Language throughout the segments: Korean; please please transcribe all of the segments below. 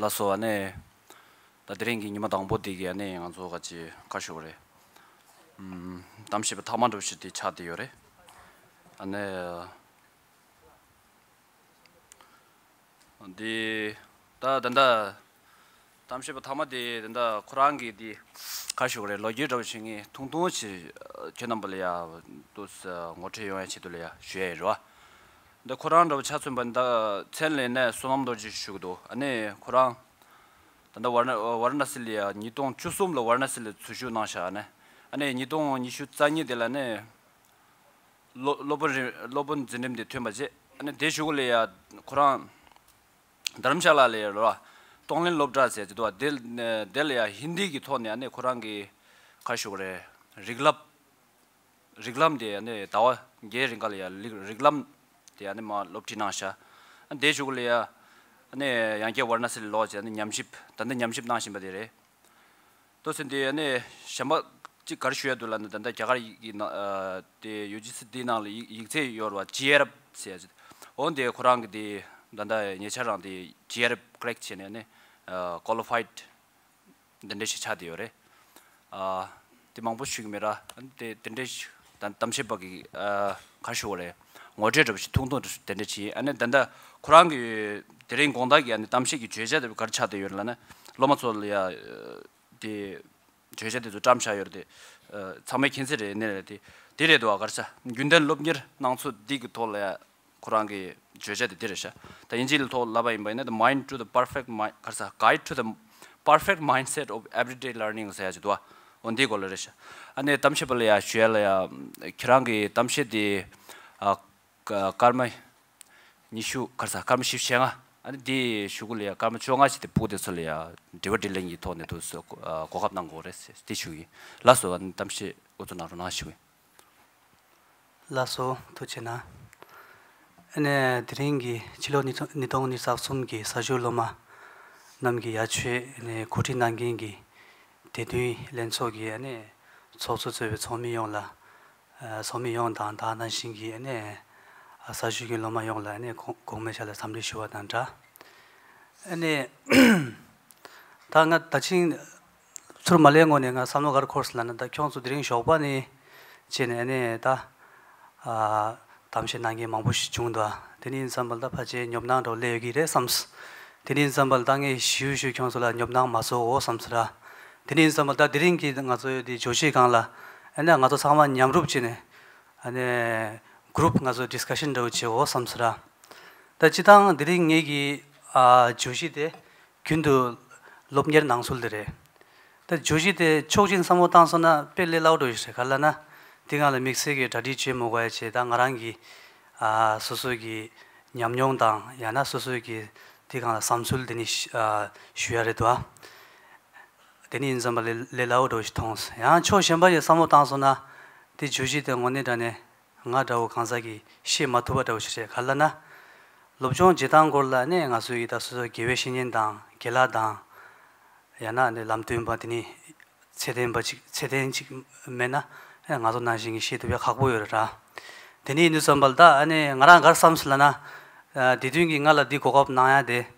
라소 안에 다들행기 니마 당보디기 안에 안소 같이 가시오래. 담시바 타만도시티 차디요래. 안에 디 다단다 담시바 타마디 된다 쿠랑기 디 가시오래. 로지로싱이 통통시 제남블이야. 도스 모체요에 치돌이야. 쉐이로. 더 쿠란도 차츠 번다 첸레네 소남도지 슈도 아니 쿠랑 단다 와르나실리아 니동 추숨로 와르나실리 추슈나샤네 아니 니동 니슈 짜니델라네 로본 진님데 튀마지 아니 데슈글이야 쿠랑 다름샬라레라 동린 롭자세지도 델레야 힌디기 토네 아니 쿠랑기 가슈그레 리글람데 아니 다와 게링갈이야 리글람 아니 뭐 롭티나샤 데주글이야 아니 양게 워나스 로지 아니 냠십 단데 냠십 나심바데레 도슨데 아니 샤마지 가르슈야둘란데 단데 자가리 데 유지스디날 이제 요르와 지에럽 세지 온데 쿠랑디 단데 예차랑디 지에럽 크렉치네 아니 퀄리파이드 덴데시 차디요레 아 디망부슈기메라 안데 덴데시 단 담시바기 가슈오레 어제접시 통도 된대지 안에 단다 쿠랑기 대린 공다기 안에 담식이 죄자들 가르쳐도 열라네 로마솔이야 디 죄자들도 잠샤여데 참에 킨세레 내레디 데레도 가르쳐 군단 롭녀 나서 디기 돌야 쿠랑기 죄자들 데레샤 다 인질 돌 라바인바네 the mind to the perfect mind 가르쳐 guide to the perfect mindset of everyday learning 사야지도 온디 걸레샤 안에 담시벌야 쉐라야 쿠랑기 담시디 karma nishu karsa karma shivshenga ani di shugulya karma chonga chite pudesolya devadelengi tone to so kokap nang gores ti shugi laso an tamshi otonaro na shugi laso to chena ane dringi chiloni nitong ni sapsumgi sajuloma namgi yachwe ne koti nangingi dedui lensogi ane sosu zwe somiyong la somiyong dan dan shingi ane 사주기 로마 용라네 공매샬라 삼리시와 단자 아니 당가 다친 술 말레고네가 삼노가르 코스라는다 경수드링 쇼바니 제네네다 아 담신난게 망부시 중다 드린 삼발다 파제 념난 돌레기레 삼스 드린 삼발당의 시우시 경수라 념난 마소 오 삼스라 드린 삼발다 드링기 가서디 조시 강라 아니 가서 상만 냠룹지네 아니 그룹 가서 디스커션도 오지고 삼스라. 다치당 드링 얘기 아 조시대 균도 롭녀 낭술들에. 다 조시대 초진 사모탄서나 벨레라우도 있어 갈라나 딩알 믹스게 다디체 모가야체 당랑기 아 소소기 냠용당 야나 소소기 딩알 삼술드니 슈야레도아. 데닌 잠발 레라우도 스톤스. 야 초셴바의 사모탄서나 디 조시대 원내다네 나다오 간사기 시 마토바다오 시제 갈라나 롭존 제당 골라네 나수이다 수서 계회신인당 겔라당 야나네 람투임바티니 세덴바지 세덴지 메나 나도 나싱이 시도야 각보여라 데니 누섬발다 아니 나랑 가르삼슬라나 디둥이 나라 디고갑 나야데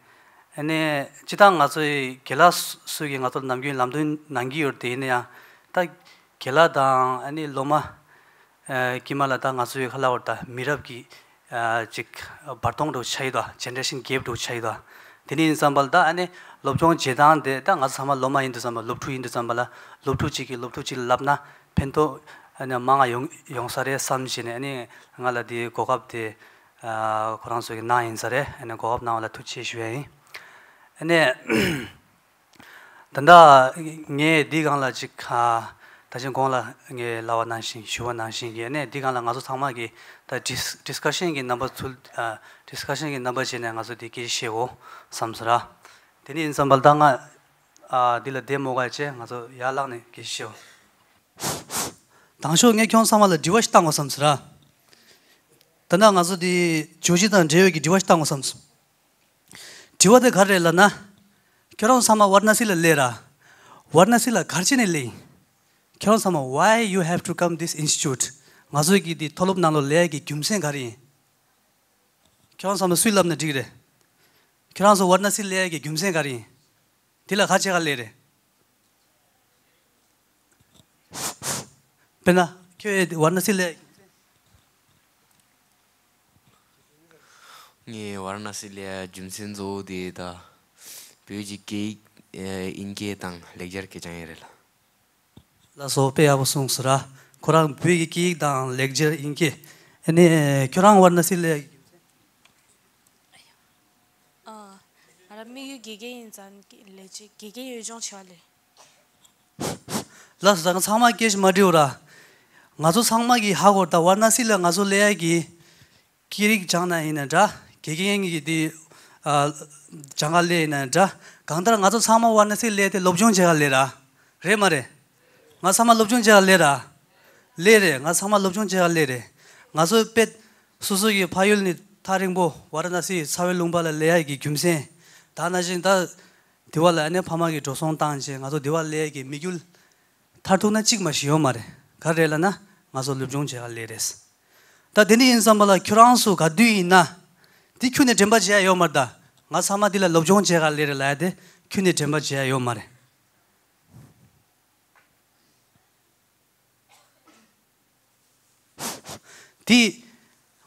아니 지당 나수이 겔라스기 나도 남긴 람투인 난기여데냐 딱 겔라당 아니 로마 기말라다 나수이 할라오다 미럽기 즉 바통도 차이다 제너레이션 갭도 차이다 드린 삼발다 아니 롭종 제단데 다 나사마 로마 인도사마 롭투 인도사마라 롭투치기 롭투치 랍나 펜토 아니 망아 용사레 삼신에 아니 나라디 고갑데 코란 속에 나인사레 아니 고갑 나올라 투치 쉬웨이 아니 단다 녜 디간라 직하 다시 공라 이게 라와난신 슈와난신이 네 디간랑 가서 상마기 다 디스커션이 넘버 2 디스커션이 넘버 진행 가서 디기시고 삼스라 데니 인선발당아 딜라 데모가체 가서 야랑네 기시오 당쇼에 경상말로 디와시당고 삼스라 단당 가서 디 조지단 제역이 디와시당고 삼스 디와데 가레라나 결혼 삼아 와르나실레 레라 와르나실라 가르치네리 결혼사마 why you have to come this institute 나저기 디 톨롭 나로 레기 김생 가리 결혼사마 수일람네 디그레 결혼서 워나실 레기 김생 가리 딜라 같이 갈래 이래. 배나 교회 와르나실레. 예 와르나실레 짐센조 데다 뷰지 게 인게당 레저 계장이래라. 라소페 아부송스라 코랑 뷰기 기당 레저 인게 아니 교랑 와르나실레 미유 기계인잔 레지 기계 요정 치알레 라스당 사마게시 마디오라 나조 상마기 하고다 와나실라 나조 레야기 기릭 장나이나다 기계행이디 아 장알레이나다 강다라 나조 사마 와나실레테 롭종 제갈레라 레마레 나 사마 롭종 제갈레라 레레 나 사마 롭종 제갈레레 나조 펫 수수기 파율니 타링보 와르나시 사웰룽발레 레야기 김세 다나진다 디왈 안에 파마기 조송 땅지 가서 디왈레기 미귤 타토나 찍마시요 말에 가래라나 가서 르종제 할레레스 다 데니 인삼발라 큐랑수 가드이나 디큐네 젬바지야 요 말다 나사마딜라 르종제 할레레라데 큐네 젬바지야 요 말에 디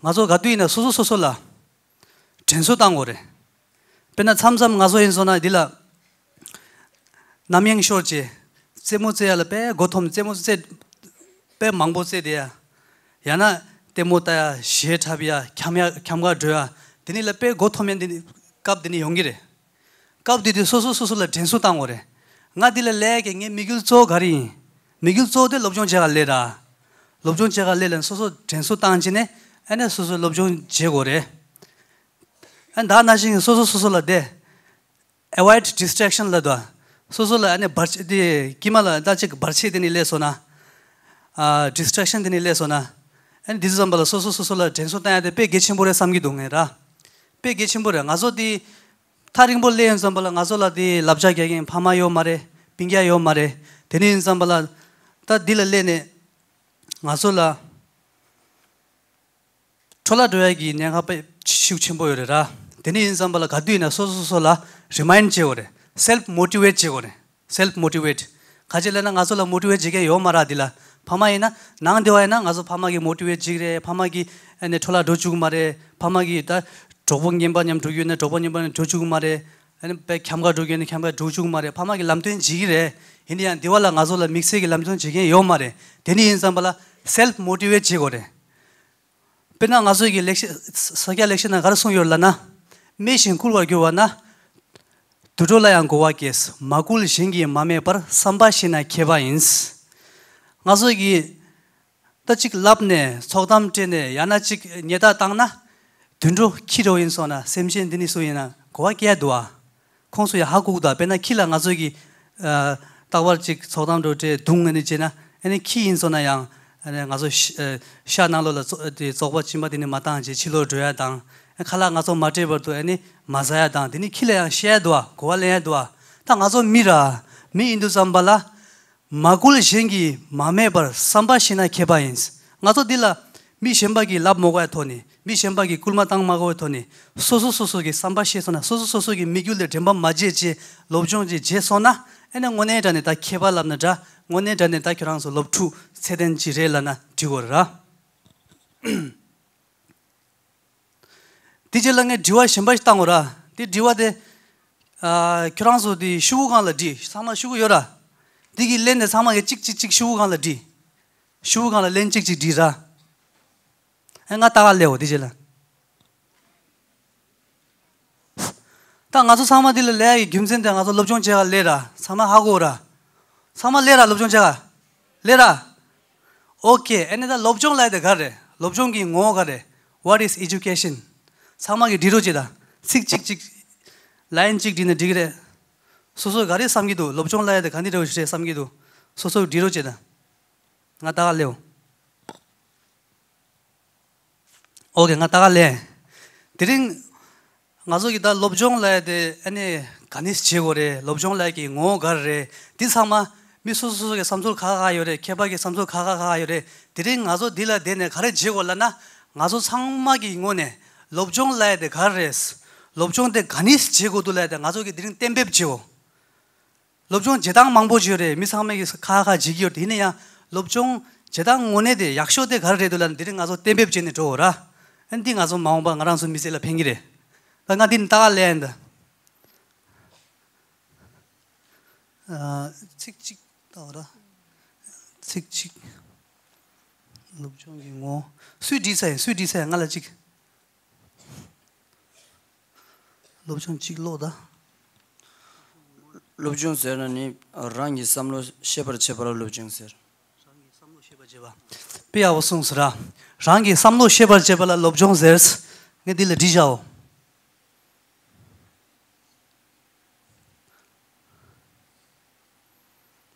가서 가드이나 소소소소라 젠소 땅오레 페나 참삼 가서 인소나 딜라 남양 쇼지 세모제알베 고톰 세모제 베 망보세데야 야나 데모타야 시에타비야 캬마 드야 데닐베 고톰엔디 갑데니 용기레 갑디디 소소소소라 젠소당오레 나딜레 레게 미길조 가리 미길조데 롭존제갈레라 롭존제갈레는 소소 젠소당진에 에네 소소 롭존제고레 and da na jing so so so la de avoid distraction la da so so la ane barch de kimala da chik barche de ni le sona distraction de ni le sona and this is ambala so so so la tenso ta de pe gechim bore samgi donge ra pe gechim bore ngazo di tharing bol le ambala ngazo la di labja ge phama yo mare pingya yo mare deni ambala ta dil le ne ngazo la thola do gi ne ga pe chiukchim bo yo ra 데니 인삼발라 가드이나 소소소라 리마인드 제오레 셀프 모티베이트 제오레 셀프 모티베이트 가젤라나 가솔라 모티베이트 제게 요 마라딜라 파마이나 나안데와이나 가소 파마기 모티베이트 제레 파마기 네 톨라 도주고 마레 파마기 다 조봉겜바냠 도규네 조봉님바는 도주고 마레 아니 백 캠가 도규네 캠가 도주고 마레 파마기 람튼 지기레 인디안 디왈라 가솔라 믹스기 람튼 지게 요 마레 데니 인삼발라 셀프 모티베이트 제고레 페나 가서기 렉션 서기야 렉션나 가르송 요라나 메신 쿨와 교와나 두졸라양 고와케스 마굴 싱기 마메퍼 삼바시나 케바인스 가서기 따직 랍네 소담테네 야나직 녜다 땅나 든조 키로인소나 샘신드니 소이나 고와케야도아 콩소야 하고다 페나 키라 가서기 따월직 소담도테 둥네 제나 아니 키인소나 양 나서 샤나로라 저거 침바디니 마탄지 칠로 줘야 당 칼라 나서 마테버도 아니 마자야 당 디니 킬레야 셰도아 고알레야도아 당 나서 미라 미 인도 잠발라 마굴 셴기 마메버 삼바시나 케바인스 나서 딜라 미 셴바기 랍 모가야 토니 미 셴바기 꿀마 땅 마고 토니 소소소소기 삼바시에서나 소소소소기 미귤레 젬바 마제지 롭종지 제소나 에나 원에다네 다 케발랍나자 원에 전에 다 결혼서 럽투 세덴지 레라나 디고라 디젤랑에 디와 셴바시 땅오라 디 디와데 결혼서 디 슈우간라디 사마 슈우요라 디기 렌네 사마게 찍찍찍 슈우간라디 슈우간라 렌 찍찍 디라 엥가 따갈레오 디젤라 땅아서 사마딜레 레이 김센데 가서 럽종 제가 레라 사마 하고라 사마 레라 롭종 제가 레라 오케이 에네다 롭종 라이데 가레 롭종기 뭐 가레 what is education 사마기 디로지다 칙칙칙 라인 칙 디네 디그레 소소 가레 삼기도 롭종 라이데 간디로 시레 삼기도 소소 디로지다 나 따갈래요 오케이 나 따갈래 드링 나저기다 롭종 라이데 에네 간디스 제고레 롭종 라이기 뭐 가레 디 사마 미소소소게 삼솔 가가요레 개박의 삼솔 가가가요레 드링 나조 딜라 데네 가레 제골라나 나조 상막이 인고네 롭종 라이데 가레스 롭종데 가니스 제고도 라이데 나조게 드링 땜베 제고 럽종 제당 망보지열에 미상함에게서 가가 지기열 때 이내야 럽종 제당 원에대 약쇼대 가르래들란 데는 가서 땜뵙지네 줘라 엔딩 가서 마음방 가랑수 미셀라 팽이래 그러니까 딘 따갈래한다 칙칙 따라 칙칙 럽종이 뭐 수디사야 갈라직 럽종 직로다 Lobjung sir, rangi samlo shebar lobjung sir. Rangi samlo shebar jeba. Pia wasung sir, rangi samlo shebar jeba la lobjung sir, ne dil dijao.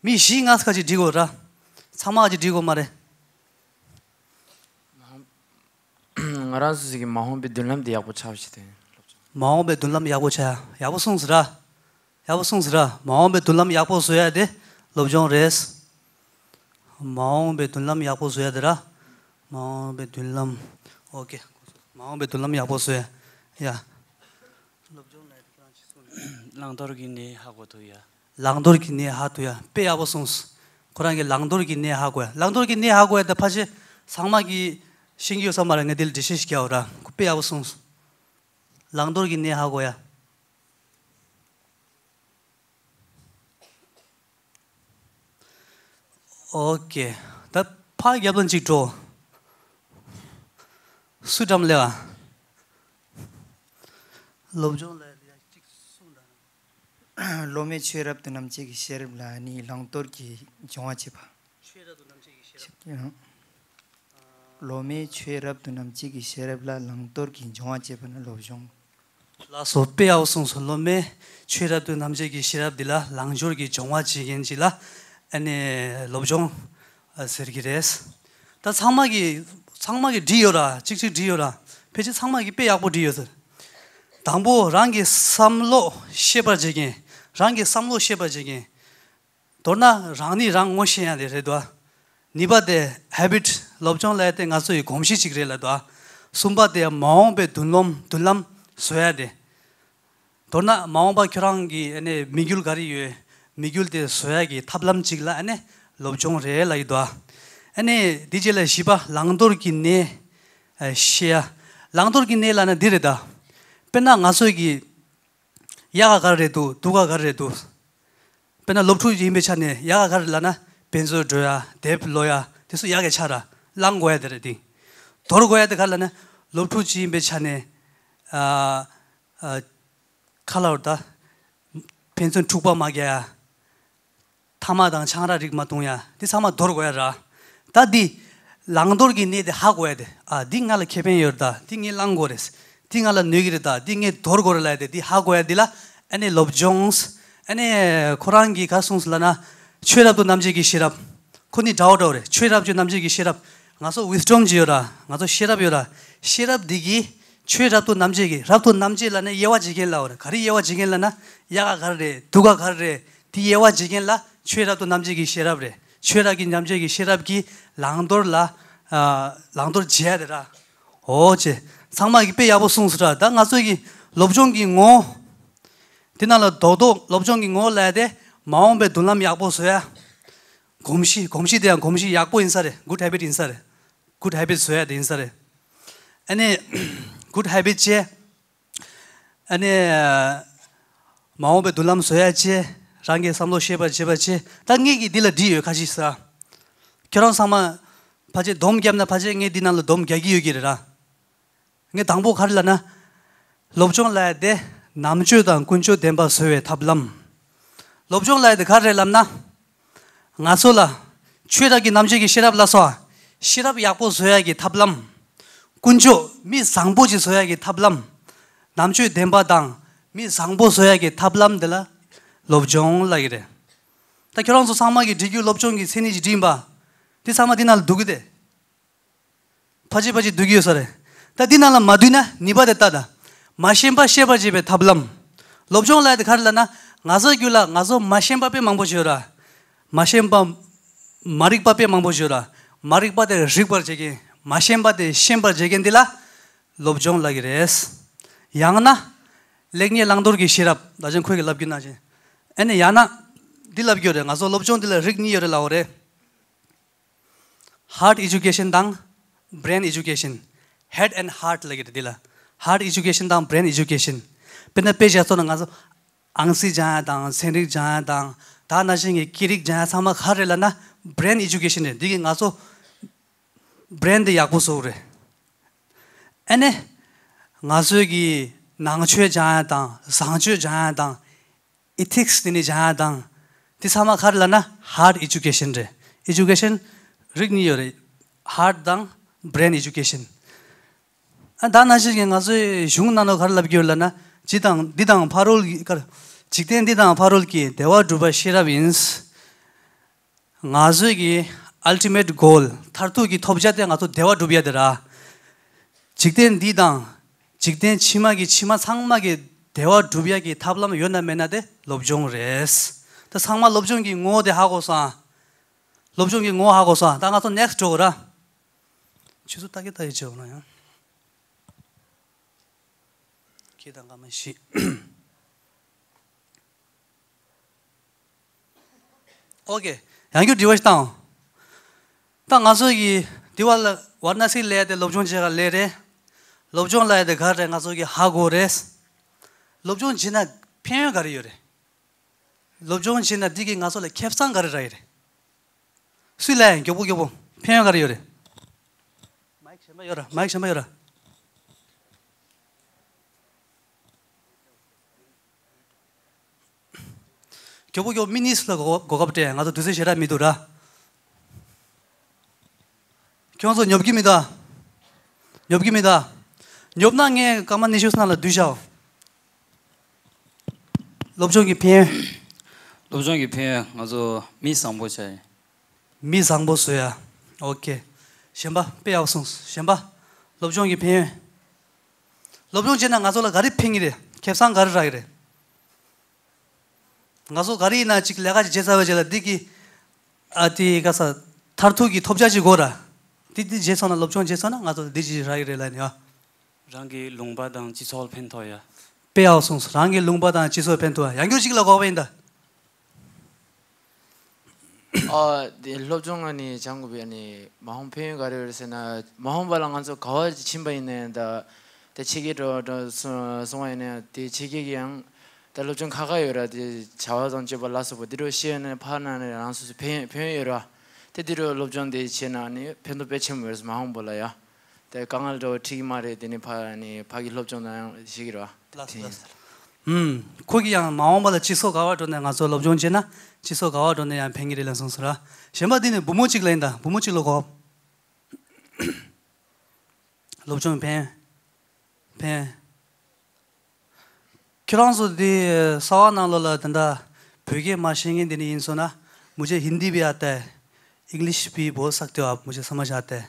미 싱아스까지 디고라. 사마지 디고 말해. 알아서지 마홈베 둘람디 야고 차시대. 마홈베 둘람 야고 차. 야고 숭스라. 야보송스라 마음에 둘람 약보소야 돼 럽종 레스 마음에 둘람 약보소야 되라 마음에 둘람 오케이 마음에 둘람 약보소야 야 럽종 나이트 프란치스 랑도르기네 하고도야 랑도르기네 하도야 빼야보송스 그랑게 랑도르기네 하고야 랑도르기네 하고야 다 파시 상막이 신기여서 말하는 애들 디시시켜라 빼야보송스 랑도르기네 하고야 오케이. 다 파이 앱런 직조. 수담레와. 롭존레 직순다. 로메 쳬럽드 남체기 쳬럽라니 랑토르기 정화체바. 쳬럽드 남체기 쳬럽. 로메 쳬럽드 남체기 쳬럽라 랑토르기 정화체바는 롭존. 라소페아우송 솔로메 쳬럽드 남체기 쳬럽딜라 랑조르기 정화지겐지라 아니 럽종 세르기레스 다 상막이 디어라 직직 디어라 배지 상막이 빼약보 디어서 당보 랑게 삼로 셰바지게 랑게 삼로 셰바지게 도나 랑니 랑오시야 되래도 니바데 해비트 럽종 라이테 가서 검시 지그래라도 숨바데 마음베 둘람 소야데 도나 마음바 결랑기 아니 미귤 가리에 미귤데 소야기 탑람직라 아니 럽종 레라이도아 아니 디젤라 시바 랑도르기네 시야 랑도르기네라나 디레다 페나 가소기 야가 가르레도 두가 가르레도 페나 럽투지 임베차네 야가 가르라나 벤조조야 데플로야 데스 야게 차라 랑고야 데레디 도르고야 데 갈라나 럽투지 임베차네 칼라우다 벤전 죽바 마게야 타마당 창라릭마 동야 네 사마 돌고야라 다디 랑돌기 네데 하고야 돼아 딩알 케벤여다 딩이 랑고레스 딩알 뇌기르다 딩이 돌고라야 돼디 하고야 되라 아니 럽종스 아니 코란기 가송슬라나 최랍도 남지기 시랍 코니 다오다오레 최랍주 남지기 시랍 나서 위스톰 지어라 나서 시랍여라 시랍 디기 최랍도 남지기 랍도 남지라네 예와지겔라오레 가리 예와지겔라나 야가 가르레 두가 가르레 디 예와지겔라 최라도 남자기 시랍래 최라기 남자기 시랍기 랑돌라 랑돌 지야되라 어제 상마기 빼 야보송스라 나 가서기 럽종기 고 디나라 도도 럽종기 고 라데 마음에 둘람 약보서야 검시 대한 검시 약보 인사래 굿 해빗 인사래 굿 해빗 써야 돼 인사래 아니 굿 해빗지 아니 마음에 둘람 써야지 랑게 삼로 쉐바 제바치 땅이기 딜라 디여 가시사 결혼 삼아 바제 돔겸나 바제게 디날로 돔갸기 여기라 이게 당보 가르라나 롭종 라야데 남주당 군주 덴바 소외 탑람 롭종 라야데 가르람나 나솔라 최라기 남지기 시랍라소 시랍 약보 소야기 탑람 군주 미 상보지 소야기 탑람 남주 덴바당 미 상보 소야기 탑람들라 럽종 라이레 다 결혼서 상마기 디규 럽종기 세니지 디임바 디 상마 디날 두기대 파지파지 두기여서래 다 디날라 마두이나 니바데따다 마시엠바 시에바집에 탑람 럽종 라이드 가르라나 나서규라 나서 마시엠바페 망보지어라 마시엠바 마릭바페 망보지어라 마릭바데 릭바제게 마시엠바데 시엠바제겐딜라 럽종 라기레스 양나 렉니에 랑도르기 시랍 나전 코에게 럽기나지 에네 야나 딜랍교래 가서 럽존 딜라 릭니여를 나오래 하드 에듀케이션 당 브레인 에듀케이션 헤드 앤 하트 라기레 딜라 하드 에듀케이션 당 브레인 에듀케이션 페나 페이지에서는 가서 앙시 자당 세릭 자당 다 나싱이 기릭 자 사마 가르라나 브레인 에듀케이션에 네게 가서 브랜드 야고소래 에네 나서기 낭취 자당 상취 자당 이틱스 디니 자당 디사마 가르라나 하드 에듀케이션래 에듀케이션 릭니어래 하드 당 브레인 에듀케이션 다 나시게 가서 중나노 가르랍기올라나 지당 디당 바로 직된 디당 바로기 대화 두바 시라빈스 나즈기 ultimate goal 타르투기 톱자대 가서 대화 두비야더라 직된 디당 직된 치마기 치마 상마기 대화 두비야기 탑라면 연나메나데 롭종레스 더 상마 롭종기 응어대 하고사 롭종기 응어 하고사 다 가서 넥스트 오라 취소 따겠다 이제 오나요 기단 가면 시 오케이 양교 디와시 땅 땅아서기 디왈 와르나시 레데 롭존제가 레레 롭존 라이데 가르 가서기 하고레스 롭존 지나 평양 가르요레 롭존 지나 디기 가서레 캡상 가르라이레 수일라이 교보교보 평양 가르요레 마이크 셴마 열어 교보교 미니스라 고갑대 가서 두세 시라 미도라 경선 엽기입니다. 엽낭에 가만 내셨나라 두셔. 롭종기 피해 가서 미상보수야. 오케이. 셴바 빼야우송. 셴바 롭종기 피해. 롭종제나 가서라 가리팽이래. 캡상 가르라 이래. 가서 가리나 직 내가지 제사회제라 디기 아디 가서 타르투기 톱자지 고라. 디디 제선아 롭존 제선아 가서 디지 라이레라냐 랑기 롱바당 지솔 펜토야 빼아우송스 랑기 롱바당 지솔 펜토야 양교식이라고 하고인다 롭존아니 장구비아니 마홈 페인 가르르세나 마홈 발랑한서 가와지 침바이네다 대치기로 송아이네 대치기양 롭존 가가요라 자와던지 발라서 보디로 시에는 파나네 랑수스 페인요라 대디로 롭존데 지나니 펜도 배치면서 마음 볼라야. 대 강알도 티마레 되니 파니 파기 롭존나 시기라. 거기야 마음보다 지소 가와도 내가 저 롭존제나 지소 가와도 내가 팽이를 선수라. 셴바디는 부모직랜다. 부모직로고. 롭존 펜. 결혼서디 사와나로라 된다. 벽에 마싱이 되니 인소나 무제 힌디 비아테 English भी बोल सकते हो आप मुझे समझ आते हैं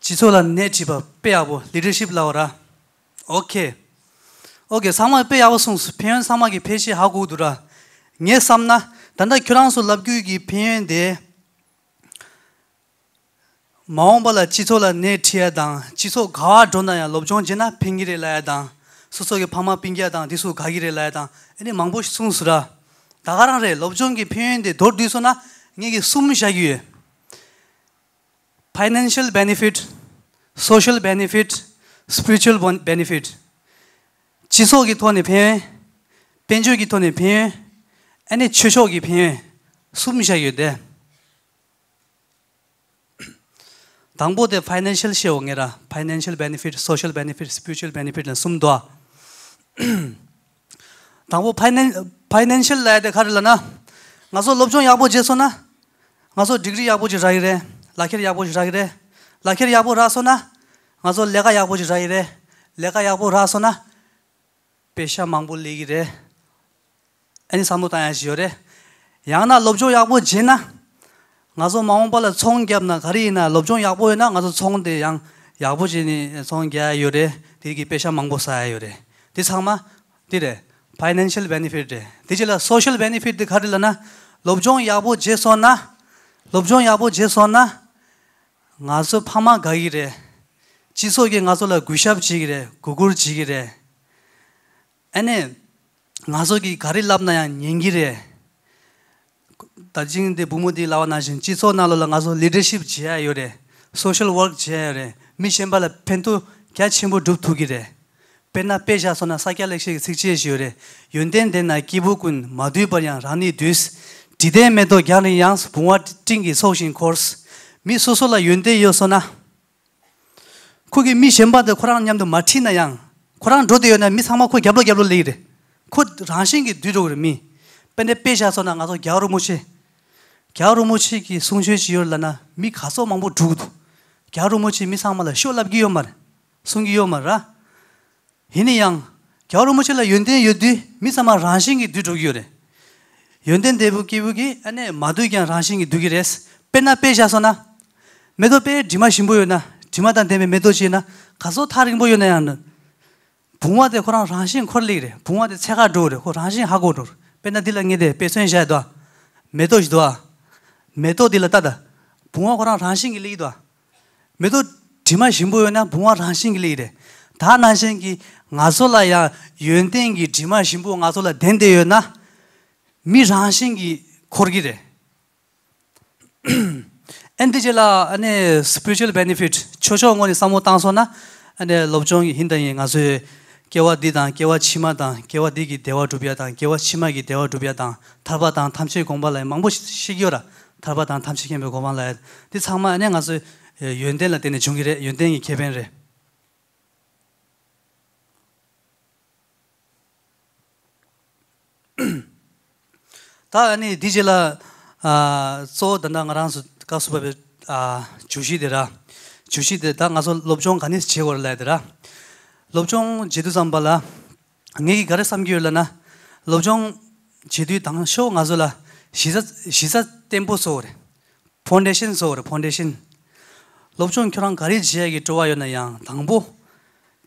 चिसोला नेटिबा पे आओ लीडरशिप लाओरा ओके सामा पे आओ सुन पेन सामा की पेशी हागु दुरा ने सामना तंदा क्रांसो लबगुगी पेन दे माओबाला चिसोला नेटिया दा चिसो घा ढोना या लोबजों जेना पिंगिरे लाया दा 수석에 파마 빙기하다 디수 가기를 라야다 에네 망보시 순수라 다가라래 럽존기 표현인데 더 뒤서나 이게 숨샤기에 파이낸셜 베네핏 소셜 베네핏 스피리추얼 베네핏 지속이 돈이 배 벤조기 돈이 배 에네 최소기 배 숨샤기에 당보대 파이낸셜 시용해라 파이낸셜 베네핏 소셜 베네핏 스피리추얼 베네핏은 숨도아 당보 파이낸셜 라이드 가르라나 나서 롭존 야보 제소나 나서 디그리 야보지 라이레 라케르 야보 라소나 나서 레가 야보지 라이레 레가 야보 라소나 पेशा मांगबो लेगी रे एनी सामुताया जियोरे याना लबजो याबो जेना 나서 마음발라 총겹나 가리나 럽종 약보에나 나서 총대 양 약보진이 총겨 요래 되게 배샤 망보사 요래 디상마 디레 파이낸셜 베네핏데 디질라 소셜 베네핏 가리라나 럽종 약보 제소나 나서 파마 가이레 지속에 나서라 구샵 지기레 구글 지기레 아니 나서기 가리랍나야 냥기레 다징데 부모디 라와나신 지소나로라 가서 리더십 지야 요래 소셜 워크 지야 요래 미션발라 펜투 갸침부 둡투기래 페나 페자소나 사이칼렉시 식지에 요래 윤덴데나 기부군 마두이바양 라니 드스 디데메도 갸니 양스 부와 팅기 소신 코스 미소소라 윤데 요소나 거기 미션바데 코란 냠도 마티나 양 코란 로데요나 미상마코 갸블갸블 레이래 코 라신기 뒤로그래 미 근데 빼셔서 나가서 겨루무치기 송쇄지열라나 미 가서 망보 두고도 겨루무치 미상말라 쇼랍기요말 송기요말라 희니양 겨루무치라 연대 여디 미상마 라싱이 두두기요래 연대 대부기부기 안에 마두기한 라싱이 두기레스 빼나 빼셔서나 매도 빼 디마신보요나 디마단 대매 매도지나 가서 타링 보요나는 붕화대 거랑 라싱 콜리래 붕화대 체가 도래 거 라싱 하고로 페나딜랑이데 페션샤도 메도지도 메도딜라다 붕어거랑 란싱길이도 메도 디마신보요나 붕어 란싱길이래 다 난생기 나솔라야 윤땡기 디마신보 나솔라 덴데요나 미 란싱기 코르기래 엔디젤라 아니 스피리추얼 베네핏 초초원이 사모탄소나 아니 럽종이 힌다이 나소에 개와 디당 개와 치마당 개와 디기 대화 두비야당 개와 치마기 대화 두비야당 타바당 탐치 공발라 망보시기여라 타바당 탐치게며 고만라 디 상마에 가서 연대라 때네 중기래 연대이 개변래 다 아니 디젤라 소단당랑스 가스바베 주시데라 주시데다 가서 롭종 간에서 제거를라더라 럽종 제두잠발라 내기 가래 삼기올라나 럽종 제두 당쇼 가졸라 시사 템포 소레 파운데이션 소레 파운데이션 럽종 결혼 가리 지역이 좋아요나 양 당보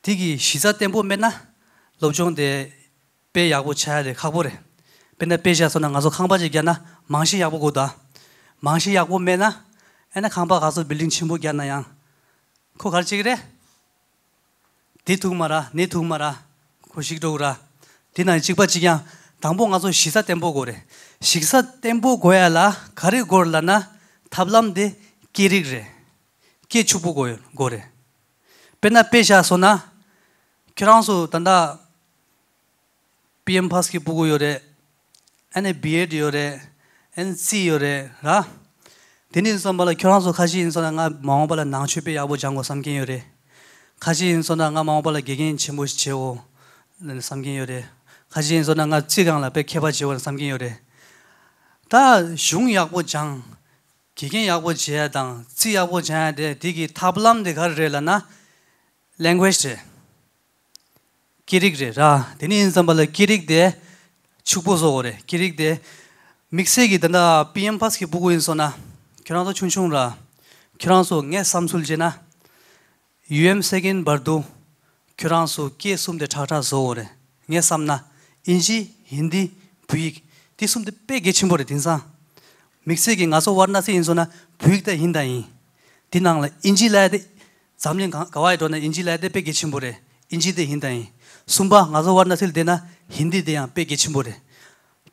되기 시사 템포 맨나 럽종데 빼 야고 차야데 가보래 맨나 빼자서나 가서 강바지기야나 망시 야보고다 망시 야고 맨나 애나 강바 가서 빌딩 침묵이야나 양코 갈지 그래 디투마라 네투마라 고식도라 디나 직바지야 당봉 가서 시사 템보 고래 식사 템보 고야라 가리 고르라나 탑람데 끼리그레 끼추보 고래 페나 페샤소나 크랑소 단다 PM 파스키 보고 요래 안에 BED 요래 NC 요래 라 디니 선발라 크랑소 가시 인선가 마오발라 낭취베 야보 장고 삼긴 요래 가지인소나가 마오발라 개개인 침보시 제오 삼긴요래 가지인소나가 찌강라 백해바 제오 삼긴요래 다 슝약보장 개개약보 제야당 찌약보 제야데 디기 탑람데 가르레라나 랭귀지 기릭레라 데니인선발라 기릭데 축보소고래 기릭데 믹세기다나 PM 파스키 보고인소나 결혼도 춘춘라 결혼소 녜 삼술제나 UM 세긴 버도 큐란소 케숨데 타타소레 녜삼나 인지 힌디 부익 디숨데 빼게침보레 딘사 믹세기 가서 와르나시 인소나 부익데 힌다이 디낭라 인지라데 잠린 가와이도나 인지라데 빼게침보레 인지데 힌다이 숨바 가서 와르나실 데나 힌디데야 빼게침보레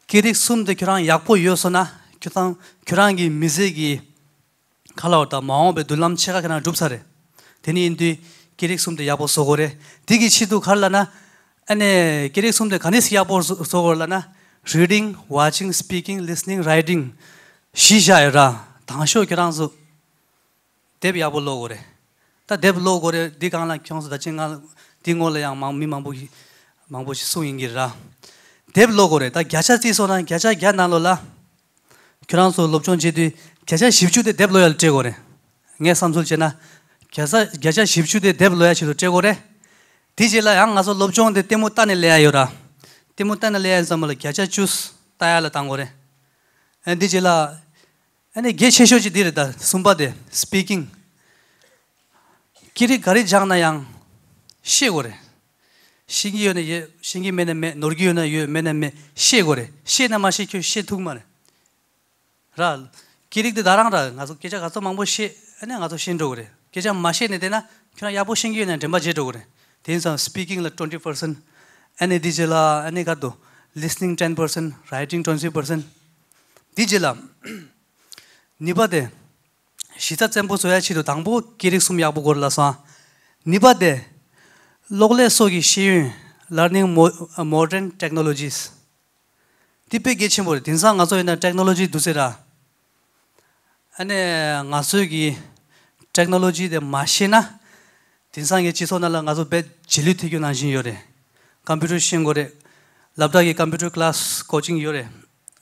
기릭 숨데 큐란 약보 요소나 큐탄 큐란기 미세기 칼라오다 마오베 둘람체가 그냥 줍사레 데니인디 기렉숨데 야보 소고레 디기 시도 갈라나 아니 기렉숨데 가니스 야보 소고라나 리딩 워칭 스피킹 리스닝 라이딩 시샤이라 당쇼 계란소 데비 야보 로고레 다 데비 로고레 디강라 경서 다칭가 딩올량 망미망보기 망보시 소잉기라 데비 로고레 다 갸차티소나 갸차 갸날로라 계란소 롭존제디 갸차 십주데 데비 로얄 제고레 녜 삼술제나 갸자 십주대 데블로야 치도 제고래 디젤라 양 가서 럽종한테 때못단에 레아요라 때못단에 레아에서 말로 겨자 주스 따야라 당고래 디젤라 아니 게셰쇼지 디르다 숨바데 스피킹 길이 가리 장나 양 시고래 신기연의 예 신기면의 노르기연의 예 면의 시고래 시나 마시큐 시툭만에 라 길이도 나랑라 가서 계좌 가서 망보 시 아니 가서 신도 그래 계좌 마시네 되나 그냥 야보 신기연의 덴바 제도 그래 Then speaking like 20%, and digila, and gado, listening 10%, writing 20%. Digila Nibade Shita Tempo Soyachido Tangbo, Kiriksum Yabu Gorlasa Nibade Logle Sogi Shi, learning modern technologies. Tipe Gitchimbo, Tinsang Aso in a technology Dusera and Nasugi technology the machina. 딘상에 지소나랑 가서 배 진리 퇴근 안신 요래 컴퓨터 신고래 랍다기 컴퓨터 클래스 코칭 요래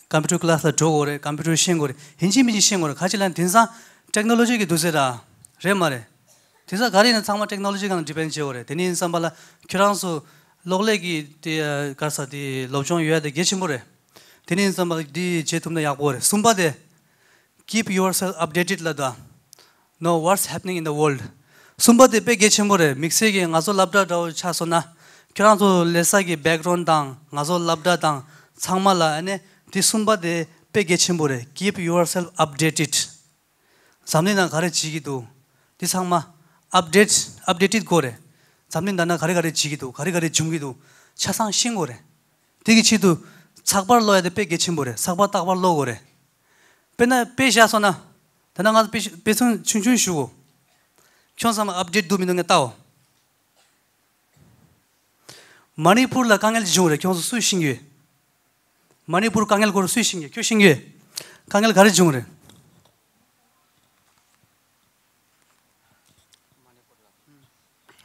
컴퓨터 클래스 저거래 컴퓨터 신고래 인지미지 신고래 가질란 딘상 테크놀로지기 두세라 레마래 딘상 가리는 상마 테크놀로지가 디펜지 요래 데니 인상발라 큐란수 로글레기 디 가사디 럽종 요야데 게시모래 데니 인상발 디 제톰나 야고래 숨바데 keep yourself updated 라다 know what's happening in the world 숨바데 빼게침보래 믹스에게 가서 랍다다오 차소나 그랑도 레사기 백그라운드당 가서 랍다당 상말라 안에 디 숨바데 빼게침보래 keep yourself updated 잠내나 가르치기도 디 상마 updated 고래 잠내나 가르치기도 가르가리 중기도 차상 신고래 되기치도 착발 넣어야 돼 빼게침보래 착발 딱발 넣어 고래 빼나 빼샤소나 다나가 빼선 춘춘 쉬고 현상 업데이트 도미는 게 따오 마니푸르라 강엘 지오레 교수 수신기 마니푸르 강엘 고르 수신기 교신기 강엘 가르 지오레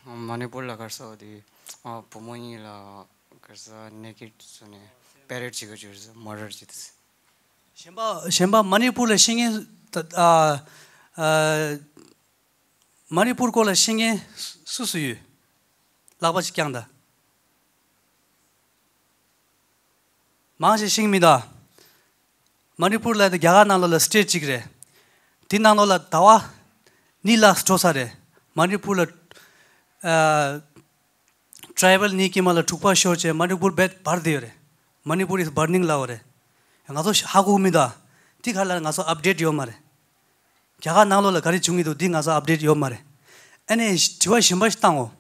마니푸르라 가서 어디 부모님이라 가서 네기 전에 페레치고 주스 머더 지스 셴바 마니푸르라 싱이 마니푸르 콜라 싱에 수수유 라바지 깡다 마시 싱입니다 마니푸르라의 야가나로라 스테이트 지그레 디나노라 다와 닐라 스토사레 마니푸르 트라이벌 니키말라 투파 쇼체 마니푸르 벳 바르디요레 마니푸르 이즈 버닝 라오레 양아도 하고입니다 디갈라 가서 업데이트 요마레 자가 나로라 가리 중이도 딩가서 업데이트 요 말에. 아니 지와 심바시 땅어.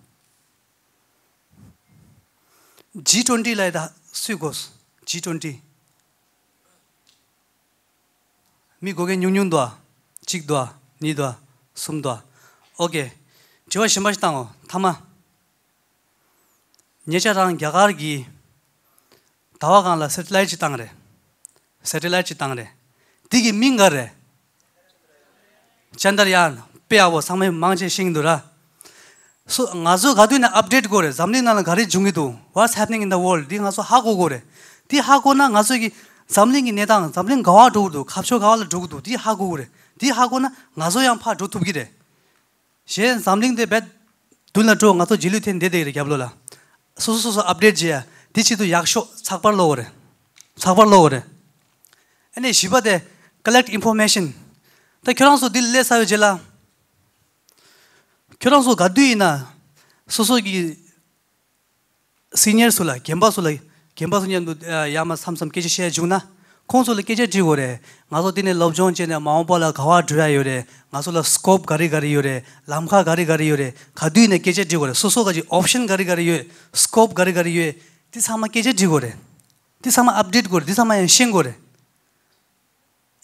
G20 라이다 수고스. G20. 미국의 뉴뉴도아, 직도아, 니도아, 숨도아. 오케이. 지와 심바시 땅어. 타마. 녀자랑 야가르기 다와간라 새틀라이지 땅래. 새틀라이지 땅래. 디기 민가래. Chandrayaan peyawo samay mangche shingdura. So ngazo gadu na update gore. Zamni na gari jungidu. What's happening in the world? Di ngazo hago gore. Di hago na ngazo ki zamlingi nedang zamling gawa dugudu. Kapcho gawa la dugudu. Di hago gore. Di hago na ngazo yang pa dutubgire. She zamling de bed dunla do ngazo jilu ten dede gyablola. So update je. Di chidu yaksho sakbar lo gore. Sakbar lo gore. Ane shiba de collect information. 다 결혼소 딜레 사유젤라 결혼소 가두이나 소속이 시니어 솔라 겜바솔라 야마 삼삼 계제시에 주나 콘솔 계제 지고레 나도 디네 러브존체나 마오발라 가와 드라요레 나솔라 스코프 가리가리요레 람카 가리가리요레 가두이네 계제 지고레 소소가지 옵션 가리가리요 스코프 가리가리요 디사마 계제 지고레 디사마 업데이트 고레 디사마 신고레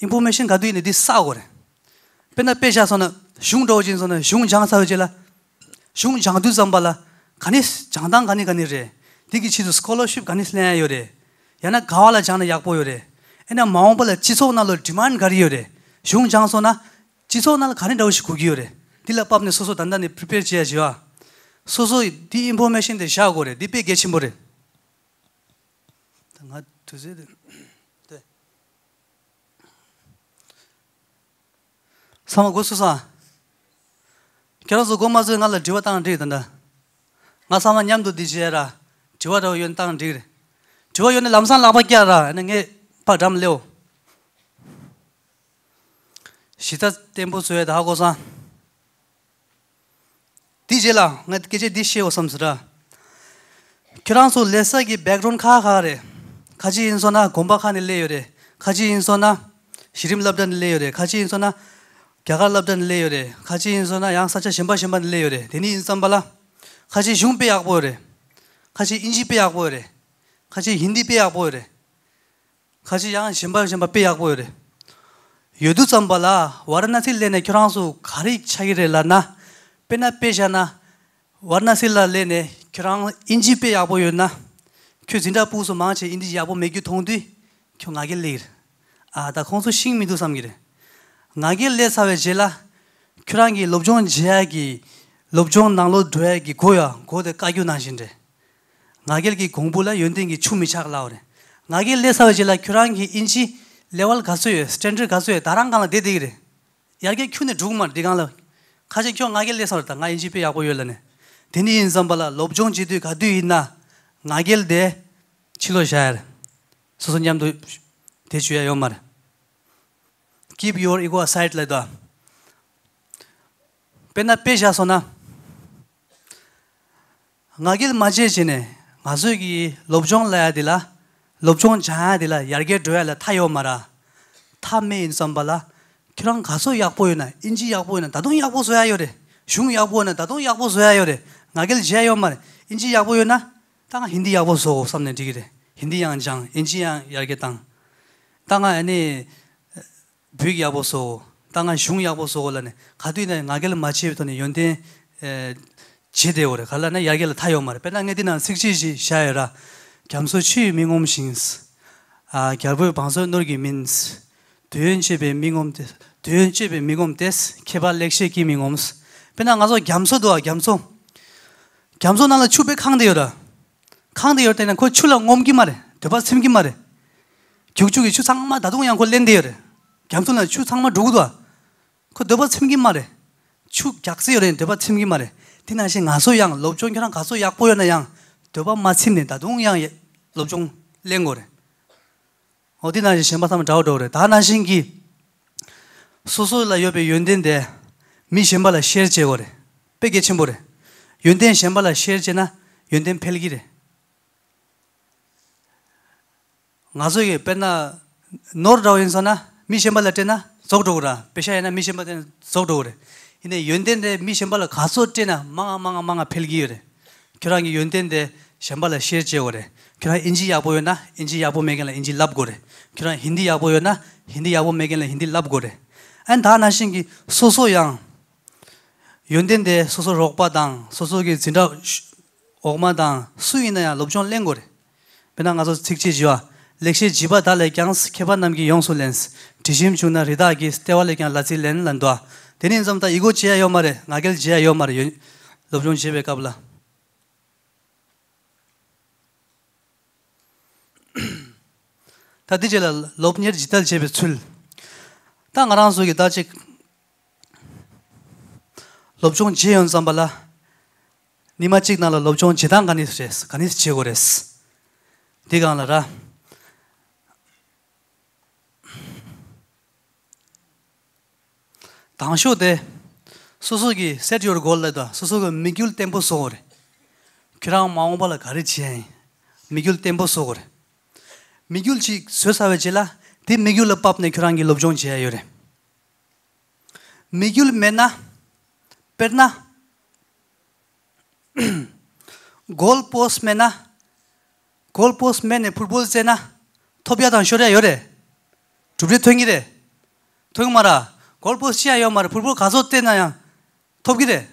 인포메이션 가두이네 디싸고레 पेना पेशा सोना शुंग डोजिन सोना शुंग जांग सावजेला शुंग जांग दु जंबाला गणेश जांगदांग गने गने रे दिगी छिदु स्कॉलरशिप गणेश ले आयो रे याना गावाला जाना याकपो यो रे एना माओबला चिसो नालो डिमांड गरियो रे शुंग जांग सोना चिसो नाल गने डोश गुगियो रे दिला पापने सोसो दंदा ने प्रिपेयर जिया जिवा सोसो दी इंफॉर्मेशन दे शा गोरे दिपे गेचिमो रे तंगा तुजे 사마 고수사 결혼서 고마즈에 날라 지와땅을 드리던다 마사만 냠도 디지에라 저와도 연땅 디르 저와 연에 람산 라바키아라 능에 파담레오 시타 템포 수에 다고사 디젤라 낫게제 디시오 섬스라 그란소 레사기 백그라운드 카가레 가지 인소나 곰바칸을 레요레 가지 인소나 시림랍단 레요레 가지 인소나 갸갈랍단 레요레 가지 인소나 양사차 심바심반 레요레 데니 인삼발라 가지 슝베 약보레 가지 인지베 약보레 가지 힌디베 약보레 가지 양 심바심바베 약보레 요두 잠발라 와라나시 레네 그란소 가리 차기레라나 페나 페잖아 와라나시 레네 그랑 인지베 약보요나 큐진다 부수 마치 인디 약보 메규 통디 경하길레 아다 콘소 식미도 삼기레 나길레 사회 제라 큐랑이 롭존 제약이 롭존 나로 드야기 고야 고데 까규 나신데 나길기 공부라 연댕기 춤이 착라오레 나길레 사회 제라 큐랑이 인지 레벨 가수에 스탠더드 가수에 다랑 가나 데데기레 야게 큐네 죽만 디간라 가지 경 나길레 사월다 나 인지베 약보요라네 데니 인삼발라 롭존 지디 가디이나 나겔데 칠로샤르 소선냠도 대주야 요마르 keep your ego aside 라다 페나 페샤소나 나겔 마제지네 마즈기 롭존 라야딜라 롭존 자야딜라 야르게 드야라 타요마라 타메 인삼발라 그런 가서 약보이나 인지 약보이나 다동 약보서야 요래 슝 약보이나 다동 약보서야 요래 나겔 제요마르 인지 약보이나 땅아 힌디 약보소 삼네 디기래 힌디 양장 인지양 야게 땅 땅아 아니 뷔기 약보소 땅아 슝 약보소 올라네 가두이나 나겔 마치에더니 연대 제대오래 갈라나 야겔 타요 말에 빼나게디나 식지지 샤여라 겸소취 민홈싱스 아 결부 방송 놀기 민스 두연집의 민홈데 두연집의 민홈데스 개발 렉시기 민홈스 빼나가서 겸소도와 겸소 겸소나라 추백항대여라 칸데 열 때는 그 출렁 옮기 말해. 대박 심기 말해. 격주기 추상마 나동양 걸랜데요래. 겸손한 추상마 누구도. 그 대박 심기 말해. 추 약세요래 대박 심기 말해. 디나신 가소양 롭종이랑 가소 약보여나 양. 대박 마침네 나동양 롭종 랭거래. 어디나지 셴바사면 자오더래. 다나신기 소소라 옆에 연된데 미 셴발라 셰르제거래. 빼게 침보래. 연된 셴발라 셰르제나 연된 펠기래. 나서에 빼나 노르다윈서나 미셴발라테나 속도라 페샤에나 미셴발라테나 속도래 이네 연된데 미셴발라 가서테나 망아 펠기여래 그랑이 연된데 셴발라 셰제거래 그랑 인지 야보여나 인지 야보 메겔라 인지 랍거래 그랑 힌디 야보여나 힌디 야보 메겔라 힌디 랍거래 안 다나신기 소소양 연된데 소소 록바당 소소기 진다 오마당 수이나야 롭존 랭거래 배나 가서 직지지와 렉시 지바 달레캉스 케바 남기 용솔렌스 디심 주나 리다기 스테왈레캉 라질렌 란도아 데닌 좀다 이거 지야 요 말에 나겔 지야 요 말에 롭존 집에 갑라 다디젤 롭니르 지탈 집에 출 땅아랑 속에 다지 롭존 지연 잠발라 니마직 나라 롭존 지당 가니스레스 가니스 지고레스 디가나라 당쇼데 소소기 세디오르 골레다 소소가 미귤 템포 소고레 그랑 마옹발라 가르치에 미귤 템포 소고레 미귤치 쇠사베질라 디 미귤 밥네 그랑기 롭존 제요레 미귤 메나 페르나 골포스 메나 골포스 메네 풋볼 제나 토비아단 쇼레 요레 두브레 퉁이레 퉁마라 골포 시아요 말아 불불 가서 때나야 톱기래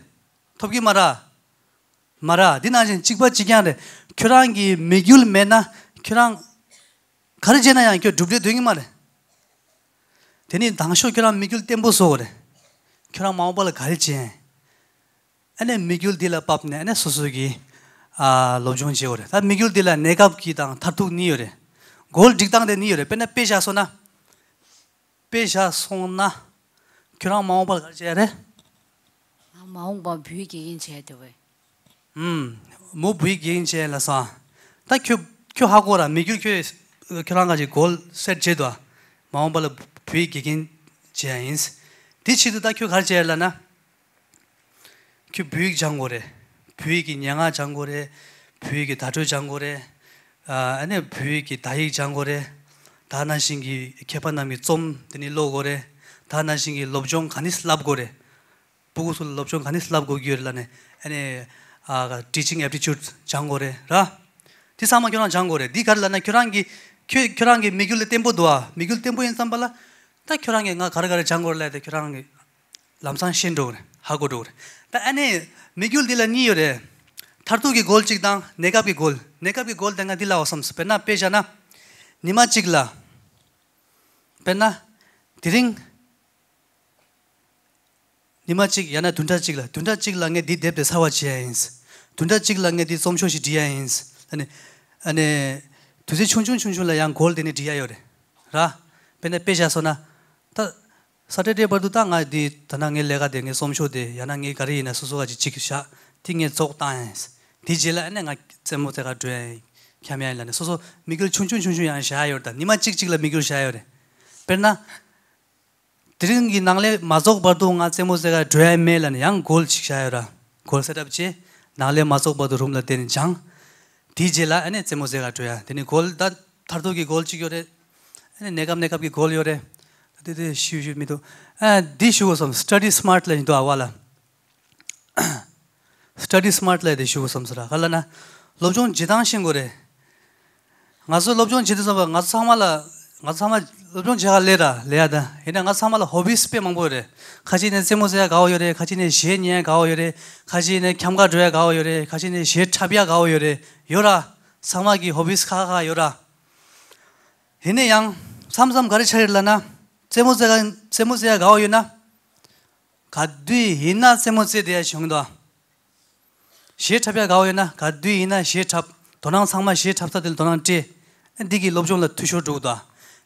톱기 말아 디나진 직바지기한데 교랑기 메귤 메나 교랑 가르제나야 이거 두브레 되게 말해 되니 당쇼 교랑 메귤 템보소래 교랑 마오발 가르제 아니 메귤 딜라 밥네 아니 소소기 아 로존지오래 다 메귤 딜라 내갑 기당 타툭 니요래 골 직당데 니요래 페나 페샤소나 그랑 마옹발 가르쳐야 돼? 마옹발 뷰기 인체에 대해 무브이 게인체라서 딱교 하고라 미규 교 결혼 가지 골 세제도 마음벌 브이 게인 제인스 디치도 딱교 가지야라나 교 브이 장고래 브이기 양아 장고래 브이기 다조 장고래 아니 브이기 다이 장고래 다나신기 개판남이 좀 되니 로고래 다나신기 롭종 가니슬랍고래 보고서 롭종 가니슬랍고기라네 아니 아 teaching aptitude 장고래 라 디사마 교란 장고래 디가르라나 교란기 교란기 미귤레 템보도아 미귤 템보 인산발라 다 교란게 나 가르가르 장고래데 교란기 람산 신도래 하고도래 다 아니 미귤 딜라니요레 타르투기 골직당 내가비 골 당가 딜라 오섬스 페나 페잖아 니마치글라 페나 디링 니마치 야나 둔다치글라 둔다치글랑에 디 뎁데 사와치야인스 둔다치글랑에 디 솜쇼시 디야인스 아니 두세 춘춘춘춘라 양 골드니 디야요레 라 페네 페자소나 타 사데데 버두당아 디 타낭에 레가 데네 솜쇼데 야낭에 가리나 소소가지 치키샤 팅에 쪽타인스 디질라 내가 제모테가 드에 캬미아일라네 소소 미글 춘춘춘춘 양 샤요르다 니마치글라 미글 샤요레 페나 드링기 낭레 마족 버둥아 제모제가 드에멜라네 양 골 식샤요라 골 셋업지 나레 마족 버두룸라 데니 장 디젤라 아니 제모제가 드야 데니 골다 타르도기 골 치교레 아니 내감내갑기 골 요레 데데 슈슈미도 아 디슈고섬 스터디 스마트 레인도 아왈라 스터디 스마트 레 디슈고섬스라 할라나 롭존 지당신 거래 가서 롭존 지도서 가서 하마라 가사마 좀 제가 레아다 얘는 가사마라 호비스페 망보래 가지네 세모세야 가오요래 가지네 시엔이야 가오요래 가지네 캠가조야 가오요래 가지네 시차비야 가오요래 요라 사마기 호비스카가 요라 얘네 양 삼삼 가르쳐일라나 세모세가 세모세야 가오요나 가뒤 이나 세모세 대야 정도 시차비야 가오요나 가뒤 이나 시차 도낭 상마 시차사들 도낭지 디기 롭존라 투쇼도다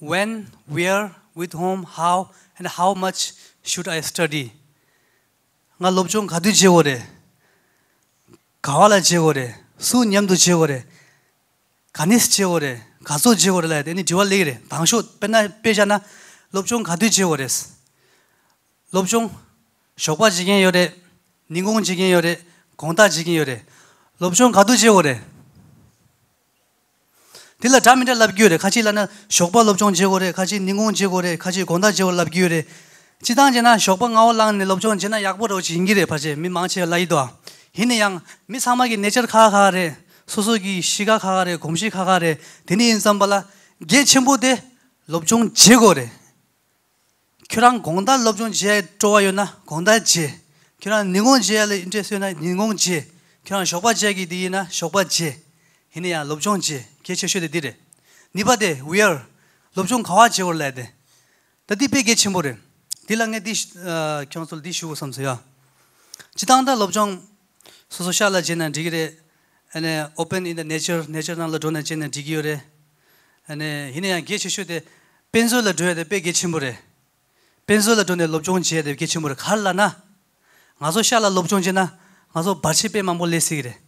When, where, with whom, how, and how much should I study? nga lobchong gadu jewore gawala jewore su nyamdu jewore ganis jewore gaso jewore la deni diwal legre bangsho pena pejana lobchong gadu jewores lobchong shokwa jigen yore ningong jigen yore gongda jigen yore lobchong gadu jewore 딜라 자민다 랍기요레 같이 일라나 쇼바 롭종 제고레 같이 닝공 제고레 같이 곤다 제고 랍기요레 지단제나 쇼바 나올랑네 롭종 제나 약보로 진기레 파제 민망체 라이도 히네양 미사마기 네처 카가레 소소기 시가 카가레 곰시 카가레 데니 인산발라 게 첨보데 롭종 제고레 큐랑 곤다 롭종 제 쪼와요나 곤다지 큐랑 닝공 제레 인제스요나 닝공지 큐랑 쇼바 제기 디나 쇼바지 히네야 롭종 제 개체쇼데 디레 니바데 where 롭종 가와 제올라데 더디페 개침보레 딜랑에 디 경솔 디슈고 섬서야 지당다 롭종 소소샬라 제나 디기레 아니 오픈 인 더 내처널 도나 제나 디기요레 아니 히네야 개체쇼데 벤솔라 도야데 페 개침보레 벤솔라 도네 롭종 제데 개침보레 칼라나 나소샬라 롭종 제나 나소 바치페 맘볼레시기레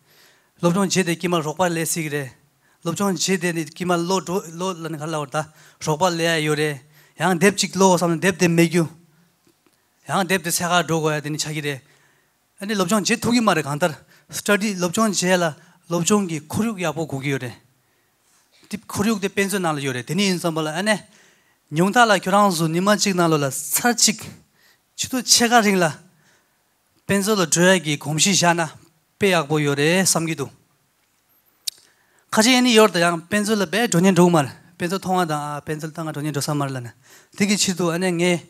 롭종 제데 기마 록발레시기레 롭존 제데니 기말 로로는 갈라왔다. 록발레야 요레. 양 뎁직 로섬 뎁데 메규. 양 뎁데 세가 로고야 되니 자기래. 아니 롭존 제 토기 말에 간다. 스터디 롭존 제라 롭존기 코륙이야 보 고기요레. 딥 코륙데 벤소 날 요레. 데니 인섬발 아네. 뇽달라 교랑수 니만직 날라 사직. 지도 체가 링라. 벤소로 줘야기 곰시샤나 빼약 보 요레 섬기도. 가지니 여다 양 펜슬을 베 돈이 도말 펜슬 통하다 펜슬 땅아 돈이 도사 말라나 되게 지도 안에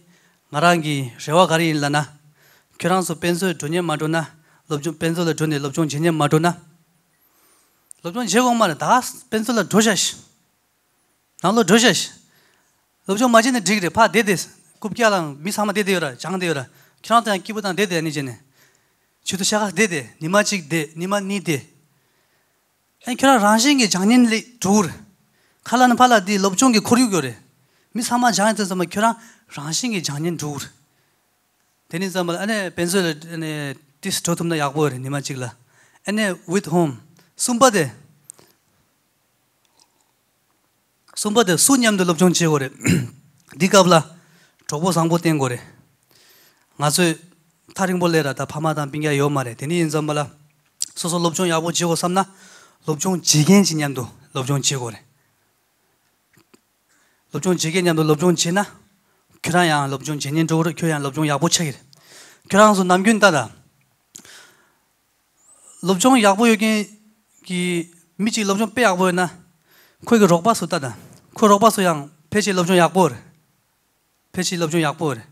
나랑기 세와 가리 일라나 결혼서 펜슬 돈이 마도나 lobjong pencil la done lobjong jenye ma dona lobjong jegong ma da pencil la doshash na lo doshash lobjong ma jene digre pa de des kup kya lang mi sama de de ra jang de ra kina ta ki budan de de ni jene chudo shaga de de ni ma chik de ni ma ni de en kira ranjing ge jangnin le dur 칼라는 팔라디 럽종게 고류교래 미사마 장한테서 막 결랑 라싱이 장년 줄 되는 사람 안에 벤설 안에 디스 조톰나 야고르 니마직라 안에 with home 숨바데 순냠들 럽종 지고래 니가블라 조보 상보된 거래 나서 타링 볼레라다 파마단 빙야 요 말에 되는 사람 말라 소소 럽종 야보 지고 삼나 럽종 지겐 지냠도 럽종 지고래 럽종 지게냠도 럽종 지나 교랑야 럽종 제년적으로 교양 럽종 야보책이래 교랑서 남균다다 럽종 야보 여기 기 미지 럽종 빼 야보였나 코이거 럭바서다다 코 럭바서 양 페지 럽종 야보래 페지 럽종 야보래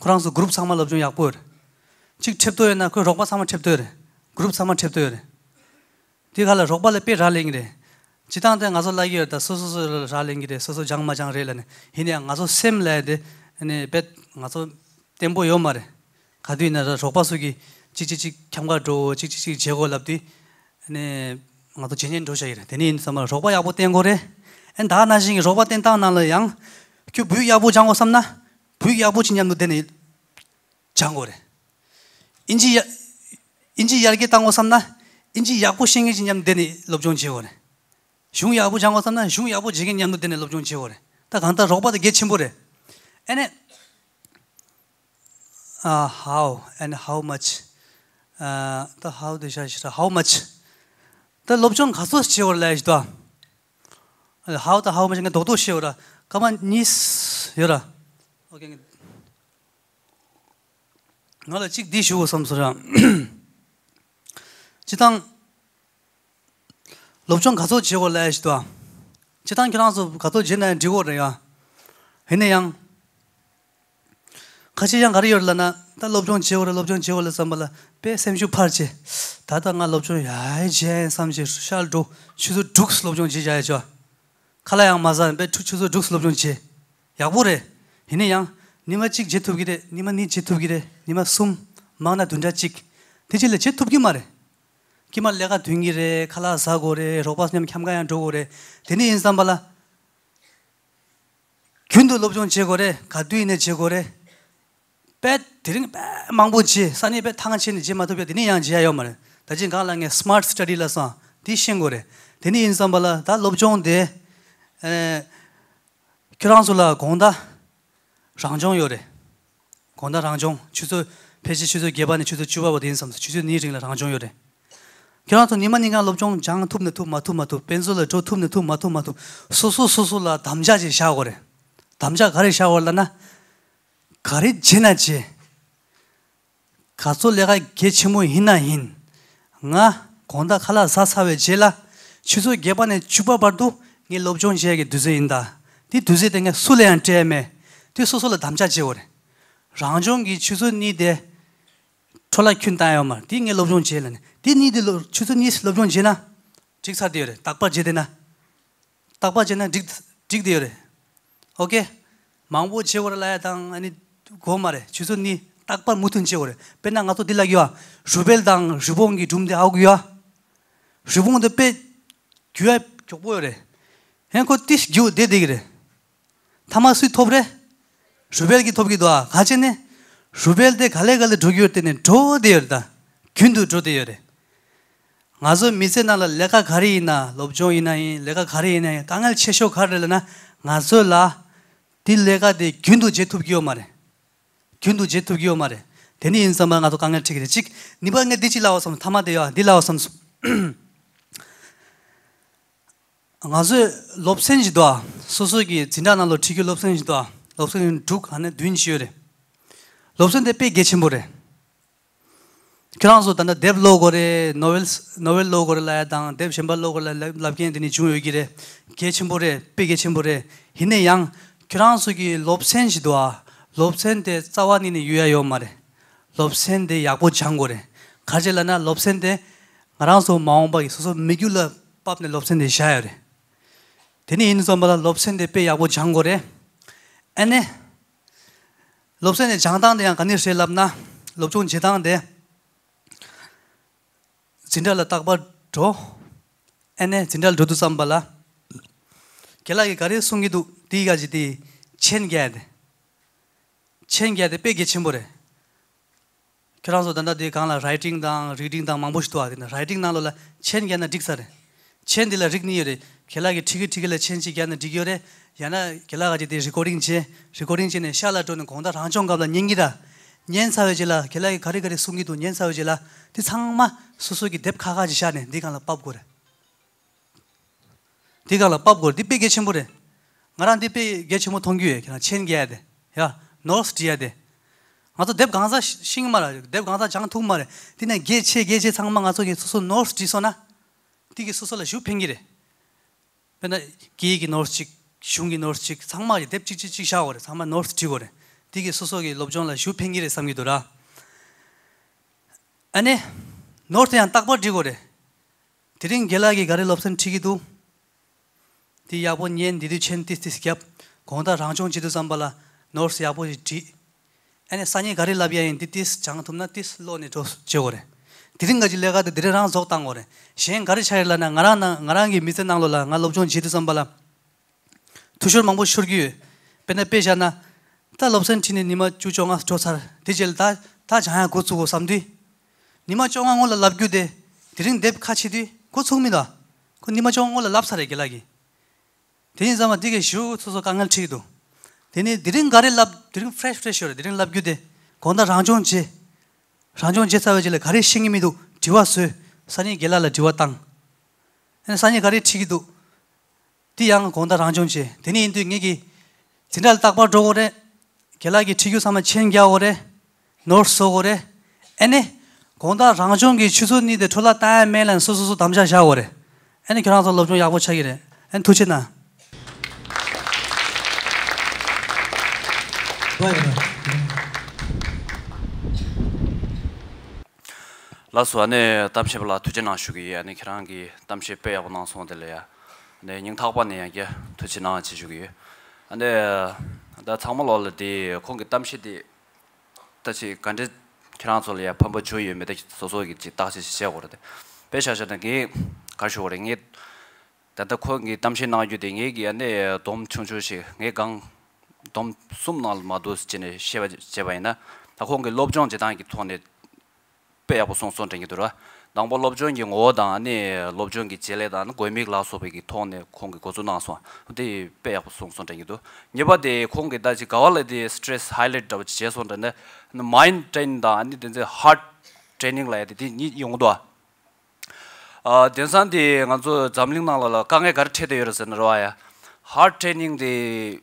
교랑서 그룹 상마 럽종 야보래 즉 챕터였나 코 럭바 상마 챕터래 그룹 상마 챕터래 디갈라 럭발레 빼 라랭이래 지단한테 가서 라기였다 소소소 라랭기래 소소 장마장 레라네 히냥 가서 셈레데 아니 배 가서 템보 요마레 가두이나라 족바수기 지지직 경과조 지지직 제거랍디 아니 가서 진행 도셔이래 되는 사람 족바 야보 땡거래 엔 다나싱이 족바 땡다나라 양그 부유 야보 장고 삼나 부유 야보 진냠도 되네 장고래 인지 야게 땅고 삼나 인지 야고 싱이 진냠 되네 럽종 지원에 슝이 아부 장고삼나 슝이 아부 지겐 냠도 되네 럽종 지오래 다 간다 럭바데 개침보래 에네 아 how and how much 더 how 되셔시라 how much 더 럽종 가서 지오래지다 how 더 how much인가 도도 지오라 가만 니스 여라 오케이 나라 직 디슈고 섬서라 지당 럽종 가서 지고 라이스도 지단 결혼서 가서 지내 지고래야 해내양 같이 양 가리열라나 다 럽종 지고래 삼발라 배 샘슈 팔지 다다가 럽종 야이제 삼지 샬도 추도 둑스 럽종 지자야죠 칼라양 맞아 배 추추도 둑스 럽종 지 야보래 해내양 니마직 제투기래 니마니 제투기래 니마 숨 마나 둔자직 대질레 제투기 말해 기말 내가 둥이래 칼라사고래 로바스님 캠가양 조고래 되니 인산발라 균도 럽종 제거래 가두이네 제거래 빼 드링 빼 망보지 산이 빼 탕한치는 제마도벼 되니 양지야 요말 다진 가랑에 스마트 스터디라서 디싱고래 되니 인산발라 다 럽종데 에 결랑솔라 공다 장종 요래 공다 장종 주소 페이지 주소 개발에 주소 주바버 된 섬서 주소 니징라 장종 요래 결혼도 니만이가 럽종 장 톱네 톱마토마토 벤솔라 조 톱네 톱마토마토 소소소소라 담자지 샤고래 담자 가리 샤올라나 가리 지나지 가솔레가 개치모 히나힌 나 건다 칼라 사사회 제라 취소 개반에 주바바도 이 럽종 지역에 두세인다 디 두세땡에 술레한테메 디 소소라 담자지오래 랑종기 취소 니데 톨라 퀸다요 말 디게 럽종 지엘네 디니들 추선이 럽종 지나 직사되어래 딱바 제대나 딱바 제나 직되어래 오케이 망보 제거라야 당 아니 고마래 추선이 딱바 무튼 제거래 배낭 가서 딜라기와 주벨당 주봉기 줌데 하고야 주봉도 빼 규야 족보여래 행코 티스 규 데데기래 타마스 톱래 주벨기 톱기도아 가제네 주벨데 갈래갈래 두기올 때는 조대열다 균도 조대열에 나서 미세나라 내가 가리나 럽종이나이 내가 가리나 강을 채쇼 가르려나 나서라 딜레가데 균도 제투기요 말해 균도 제투기요 말해 되니 인사만 나도 강을 채기래 즉 니방에 디질라와서 타마데야 딜라와서 나서 럽센지도 소소기 진단나로 지교 럽센지도 럽센은 둑 안에 듄시열에 럽선데 빼 개침보래. 그랑서 단다 뎁 로고래 노벨 로고래라 당 뎁 셴발 로고래라 랍겐데니 중요기래. 개침보래 빼 개침보래. 히네 양 그랑서기 럽센시도아 럽센데 짜와니니 유야요 말해. 럽센데 야보 장고래. 가젤라나 롭센데 나랑소 마옹바기 소소 미귤라 밥네 롭센데 샤야레 데니 인소마다 롭센데 빼 야고 장고레 에네 롭센데 장당데 양 간이 셀랍나 롭존 제당데 진달라 딱바도 에네 진달 도두 삼발라 켈라게 가레 송기두 디가지디 첸게데 첸게데 빼게 침보레 그래서 단다디 강라 라이팅 당 리딩 당 망보시도 하거든 라이팅 당로라 첸게나 딕서레 첸딜라 릭니여레 켈라게 티기티길레 첸지게나 디겨레 야나 켈라가지디 리코딩 제네 샬라토는 공다 한정갑라 닝기다 년사회질라 켈라게 가리가리 숨기도 년사회질라 디 상마 수수기 뎁 가가지 샤네 니가라 밥고레 디가라 밥고레 디페 게침보레 나란 디페 게침모 통규에 그냥 첸게야 돼야 노스 디야 돼 아도 뎁 강사 싱마라 뎁 강사 장통 말에 디네 게체 상망 가서게 소소 노스 지소나 디게 소소라 슈팽기래 맨날 기기 노스직 슝기 노스직 상마리 뎁 직직 샤오래 상마 노스 지고래 디게 소소게 롭존라 슈팽기래 삼기더라 아니 노스에 안 딱버 지고래 드린 겔라기 가릴 롭선 치기도 디 야본 옌 디디 첸티스티스캅 고다 랑종 지도 삼발라 노스 야보지 지 ane sanye gari labia yin tis chang thumna tis lo ne to chegore diringa jile ga de dirang zog tang ore shen gari chaila na ngara gi misen nang lo la nga lobjon jit sambala tushur mangbo shurgi pena pe jana ta lobsen chini nima chu chonga to sar dijel ta jaya go chu go samdi nima chonga ngol lab gyu de diring deb khachi di go chungmida ko nima chonga ngol lab sare gelagi din zama dige shu so kangal chido 데니 드링 가릴랍 드링 프레쉬 드링 랍 규데 건다 랑존제 사회질레 가리 싱이미도 디와스 산이 겔라라 디와땅 산이 가리 치기도 디양 건다 랑존제 데니 인도 얘기 진달 딱바 도고레 겔라기 치규 삼아 챙겨오레 노르소고레 에네 건다 랑존기 추소니데 졸라 따 멜란 소소소 담자샤오레 에네 결혼서 럽존 야고 차기레 엔 도체나 라수 안에 담시블라 투진한 슈기 안에 그랑기 담시 빼야 보나 손들려 네 닝타고반에 이게 투진한 지주기 안에 다 참물올디 공기 담시디 다시 간데 그랑솔이야 펌버 주의 메데 소소기 다시 시작으로데 배샤자는 게 가쇼링이 다다 공기 담시 나주딩 얘기 안에 돔춘주시 내강 돔 숨날 마도스 진에 제바이나 다공게 롭존 제단기 톤에 빼야고 송송땡이 들어와 당보 롭존기 오다 안에 롭존기 제레다는 고이믹 라소베기 톤에 공게 고조나서 근데 빼야고 송송땡이도 네바데 공게 다지 가월레데 스트레스 하이라이트 더 제손데 마인드 트레인다 아니 된제 하트 트레이닝 라이데 니 용도 아 된산데 간조 잠링 나라 강에 가르쳐대 여서는 로아야 하트 트레이닝 데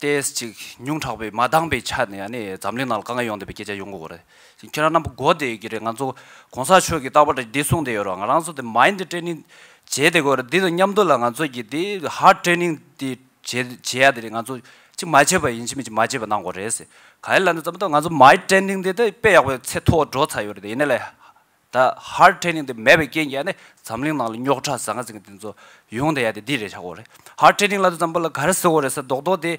대식 뇽타베 마당베 차네 안에 잠린날 강가 용데 베게자 용고거래 진짜나 고데 얘기를 간조 공사쇼기 따버데 디송데 여랑 알아서데 마인드 트레이닝 제데거데 디도 냠돌라 간조 기디 하트 트레이닝 디 제야데 간조 지금 마제바 인심이 마제바 난 거래스 가일란데 좀더 간조 마이 트레이닝 데데 빼하고 세토 조차요데 얘네라 다 하트 트레이닝 데 맵에 겐 야네 잠린날 뇽타 상가진 된조 용데야데 디레 차고래 하트 트레이닝 라도 잠벌 가르서 거래서 독도데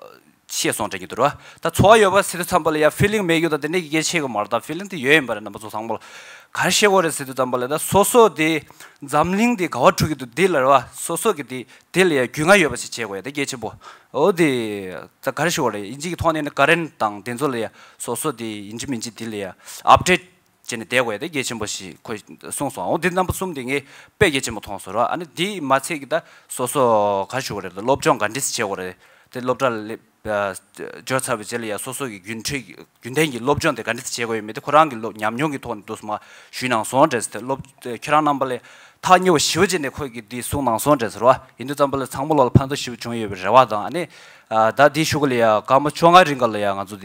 시에선적이 들어와 다 초여버시도 잠발라야 필링 메기도 되네 이게 시고 말다 필링도 여행바라 남북 상발 가르시고레스도 잠발라다 소소데 잠링데 가와투기도 딜러와 소소기디 딜려 균아여버시 제거야 돼 이게 뭐 어디 자 가르시고래 인지기 토하는 가렌 땅 된솔이야 소소디 인지민지 딜이야 업데이트 전에 되고야 돼 예전 것이 거의 송송 어디 남부 숨딩이 빼게 좀 통서로 아니 디 마체기다 소소 가르시고래 롭정 간디스 제고래 롭달 저차비젤이야 소소기 균체 균댕이 롭정데 간디스 제고에메데 코랑기 냠용이 돈 도스마 쉬낭 손데스 롭 키랑 넘벌에 타니오 시오진의 거기 뒤 송망 손데스로 인도 담벌 상물로 판도 시우 중요해 버려와다 아니 다디 슈글이야 가마 총아링걸이야 가지고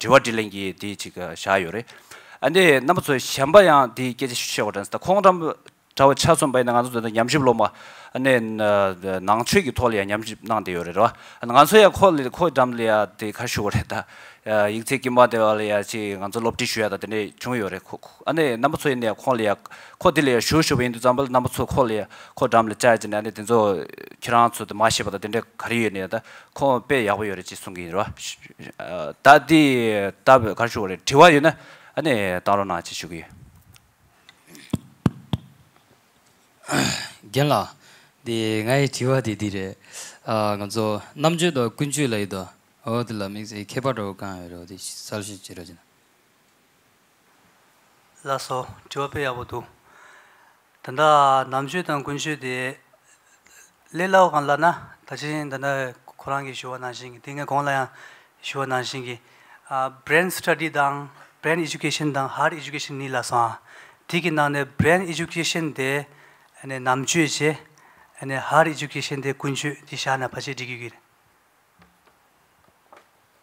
디워딜링이 디치가 샤요레 안데 남부서 샴바야 디 계지 쉬어던스다 콩람 자와 차선 바이 나가서 얌집로마 안데 낭취기 톨이야 얌집 나데요라 안간서야 콜리 코담리아 디 가슈고레다 이테기 마데알야지 간절 롭티슈야다 데네 중요요레 코 안데 남부서에 내 콜리아 코딜리아 쇼쇼빈도 잠발 남부서 콜리아 코담리 자지네 안데 덴조 키란츠도 마시바다 데네 가리에네다 코베 야고요레 지송기라 다디 답 가슈고레 디와이나 안에 따로 나치 주기. 겔라, 네 나의 디와디디레 아간조 남주도 군주라이도 어들라 믹스 개발로 가요 어디 살수 지러지나. 라소 디와페야보도 단다 남주도 군주디 레라오 간라나 다시 단다 고랑기 시원한신기 땡에 고랑야 시원한신기 아 브레인 스터디 당 brain education 당 hard education ni la sa tiki na ne brain education de ane namju je ane hard education de kunju di sha na pa ji gi gi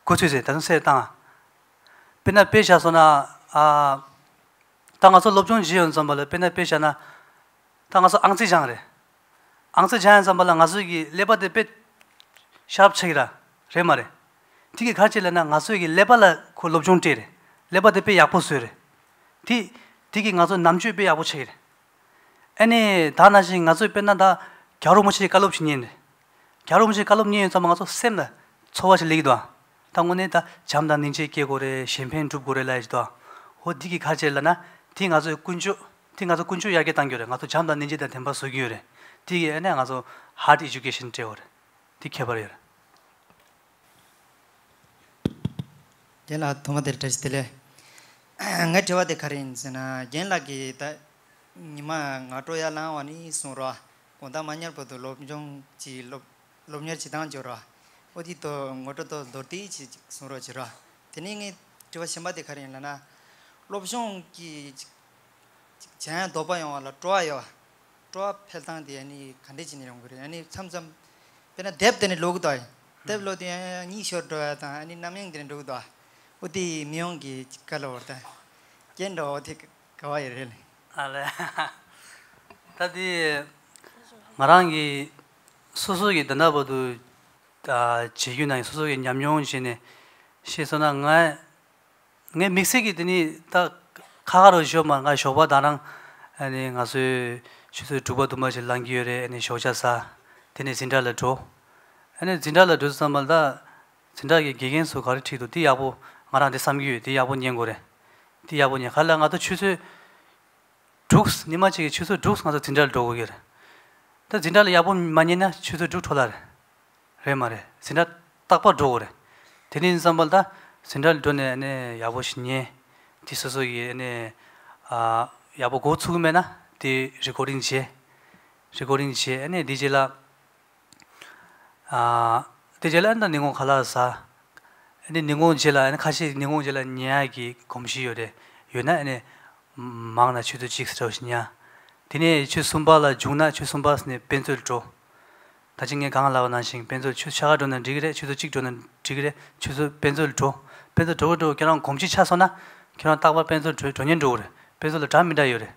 ko chu je tan se ta pena pe sha so na a ta nga so lob jong ji on sam ba pena pe sha na ta nga so ang ji jang re ang ji jang sam ba nga so gi leba de pe sharp chaira re mare tiki ga che la na nga so gi leba la ko lob jong te re 레바데페 약보스레 디 디기 가서 남주베 약보체레 아니 다나신 가서 뺐나다 겨루무시 깔롭신이네 겨루무시 깔롭니에서 가서 셈나 초와실 얘기도 당원에다 잠단 닌지 깨고레 샴페인 두 고래라지도 어디기 가젤라나 디 가서 군주 디 가서 군주 이야기 당겨레 가서 잠단 닌지다 템바 속이요레 디기 안에 가서 하드 에듀케이션 제어레 디케버레 젤라 토마들 테스텔레 응아트와데 카린스나 젠라기 다 니마 나토야라와니 소라 콘다 마냐르포도 롭종 지 롭냐 지당 조라 오디토 모토토 도티 지 소라 지라 테닝이 저와 심바데 카린라나 롭종 기 젠 도바용라 트와요 트와 펠당디 아니 간데지니랑 그래 아니 참참 베나 뎁데니 로그다이 뎁로디야 니셔도야다 아니 남행데니 로그다 어디 미용기 갈로다 겐도 어디 가와이를 알아 다디 마랑기 소속이 되나보도 다 제유나 소속이 냠용신에 시선한가 내 믹스기 되니 다 가가로 쇼만 가 쇼바 나랑 아니 가서 시서 두바도 마실 랑기열에 아니 쇼자사 되네 진달라도 아니 진달라도 삼발다 진달게 개겐소 가르치도 디야보 말한테 삼기 뒤야본 연고래 뒤야본이 갈랑아도 추수 죽스 니마치 추수 죽스 가서 진달 도고게래 다 진달 야본 만이나 추수 죽 돌아래 레마래 진달 딱봐 도고래 되는 삼발다 진달 돈에네 야보신이 디서서이에네 아 야보 고추금에나 디 레코딩지에네 디젤라 아 디젤란다 닝고 갈라사 네 닝공젤라 네 가시 닝공젤라 이야기 검시요래 요나 네 망나 추도 직스러시냐 디네 추숨발라 중나 추숨바스네 벤솔조 다징에 강알라나싱 벤솔 추샤가도는 디그레 추도 직도는 디그레 추도 벤솔조 벤솔조도 그냥 검시 차서나 그냥 딱바 벤솔 전년조래 벤솔을 담미다요래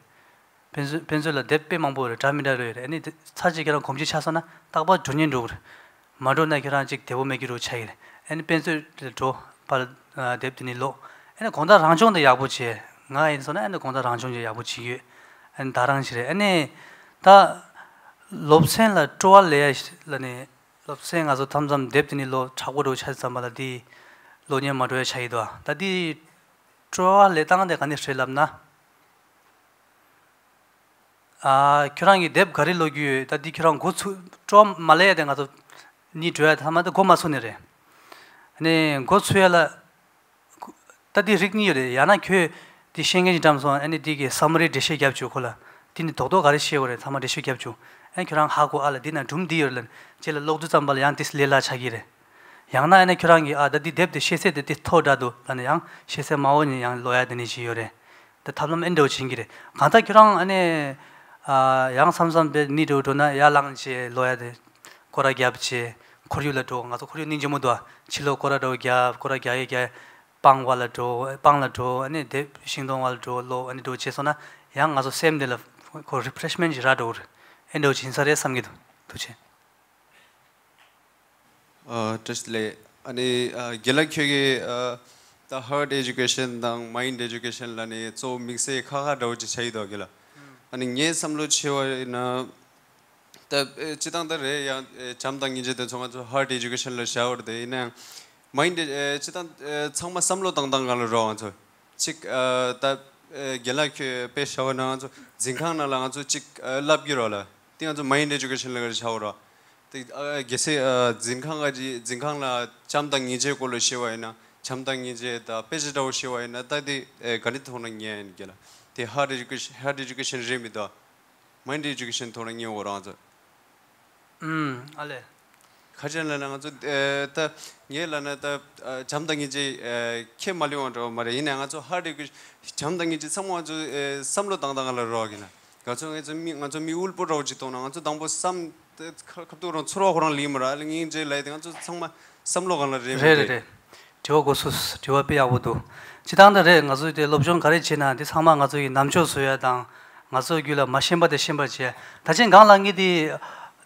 벤솔라 대배망보를 담미다요래 아니 차지 그냥 검시 차서나 딱바 전년조래 마도나 그냥 직 대보매기로 차이래 엔 펜슬도 발 데프티니로 엔 건다 랑종데 야부치 나에서는 엔 건다 랑종제 야부치 엔 다랑실에 엔 다 롭센라 트월레라네 롭센 가서 탐잠 데프티니로 차고로 찰삼발디 로니아 마도에 차이도 다디 트월레 땅데 간에 셀람나 아 그랑이 데프 가릴로기 다디 그랑 고츠 좀 말해야 된 가서 니 줘야 담아도 고마소네래 네 고스웨라 다디 리그니레 야나 그 디싱이 담소 아니 디게 서머리 디시 갭주 콜라 디니 도도 가르시 오레 담아 디시 갭주 아니 그랑 하고 알라 디나 둠디얼른 제라 로드 잠발 양티스 레라 차기레 양나 아니 그랑이 아 다디 뎁데 셰세 데티 토다도 아니 양 셰세 마오니 양 로야 되니 지요레 다 탑럼 엔도 징기레 간다 그랑 아니 아양 삼삼베 니도도나 야랑시 로야 데 고라 갭치 코리올라도 가서 코리오 닌지모도 칠로 코라도 갸 코라 갸에 갸 빵 와라 줘, 빵라 줘, 아니 대 신동 와라 줘, 로 아니 도치서나 양 아주 샘들 그 리프레시먼트라도 엔도 진사레 삼기도 도체. Justly 아니 갤럭시에 the heart education, the mind education 라니 저 믹스에 가가 나오지 차이도 하길라. 아니 예 삼로 치워나 다 지당들에 야 잠당 이제도 정말 저 heart education을 샤워데 이나 마인드 지단 정말 삼로 당당가로 안저 직다 갤럭시 페셔나 저 징강나랑 저직 랍기로라 띵저 마인드 에듀케이션을 샤워라 게세 징강가지 징강라 잠당 이제 걸로 시와이나 잠당 이제 다 페지다오 시와이나 다디 가리토는 녜엔게라 디 하드 에듀케이션 레미다 마인드 에듀케이션 토는 녜오라저 알레 가전라는 것도 예라는 다 잠당이지 케말리온으로 말해 이나가 저 하드 잠당이지 상모아주 삼로 당당하려고 하기나 가정에 좀 미울부러지 또는 저 당보 삼 갑도로 서로 그런 리머라 이제 라이딩 저 정말 삼로 가려고 그래 저거스 저와비하고도 지단들에 가서 이제 롭존 가르치나데 상마 가서 남초서야 당 가서 귤라 마신바데 신바지 다진 강랑이디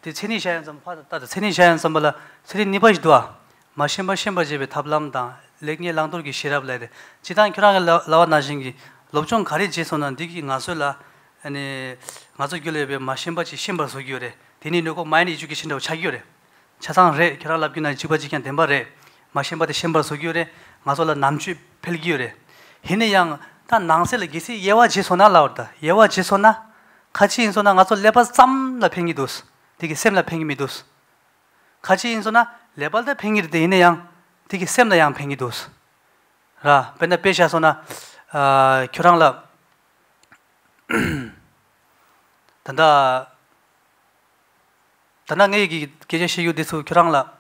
체니샤엔 좀 화다다 체니샤엔 좀라 체리 니바지도아 마셴바 셴바지베 탑람다 렉니 랑돌기 시랍라데 지단 큐랑 라와나싱기 롭종 가리 제소난 디기 나솔라 아니 마조길레베 마셴바지 셴바소기오레 디니노고 마인 에듀케이션도 차기오레 차상레 큐랄랍기나 지바지켄 덴바레 마셴바데 셴바소기오레 마솔라 남취 펠기오레 헤네양 다 낭셀 기시 예와 제소나 라오다 예와 제소나 같이 인소나 나솔 레바 쌈라 팽이도스 되게 셈라 팽이미도스 같이 인소나 레발다 팽이르데 이내양 되게 셈나 양 팽이도스 라 벤다 페샤소나 교랑라 단다 얘기 계제시유데서 교랑라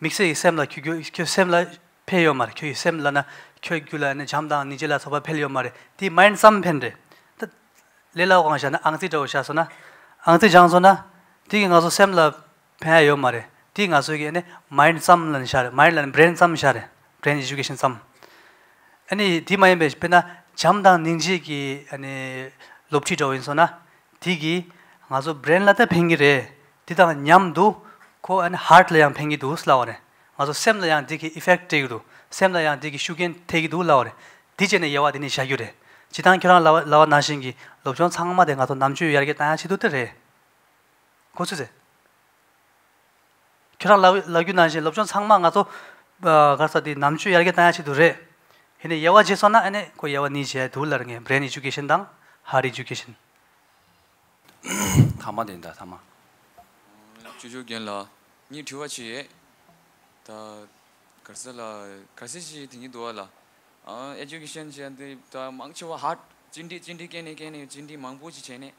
믹스에 셈라 규교 셈라 페요 말이 규 셈라나 규귤라네 잠당 니젤라 소바 페요 말이 디 마인드 삼 펜데 레라고 하잖아 앙티도 샤소나 앙티 장소나 디 가서 샘라 배요 말에 디 가서 이게네 마인드 삼는 샤레 마인드는 브레인 삼 샤레 브레인 에듀케이션 삼 아니 디 마인베 페나 잠당 닝지기 아니 롭치 저인서나 디기 가서 브레인 라다 팽이레 디다 냠도 코 아니 하트레 양 팽이 두슬라오네 가서 샘라 양 디기 이펙트이도 샘라 양 디기 슈겐 테기도 라오네 디제네 예와디니 샤규레 지단 결혼 라와 나신기 롭존 상마대 가서 남주 이야기 다시도들레 고수제. 결혼 라규나지 롭존 상망가서 가서디 남주 이야기 다시도래. 이네 예와 제서나 아니 고 예와 니제 둘라는 브레인 에듀케이션 당 하드 에듀케이션. 담아된다 담아. 주주견라 니 두와치에 다 가슬라 가시시 등이 도알라. 아 에듀케이션 제한테 다 망치와 하트 진디 망보지 제네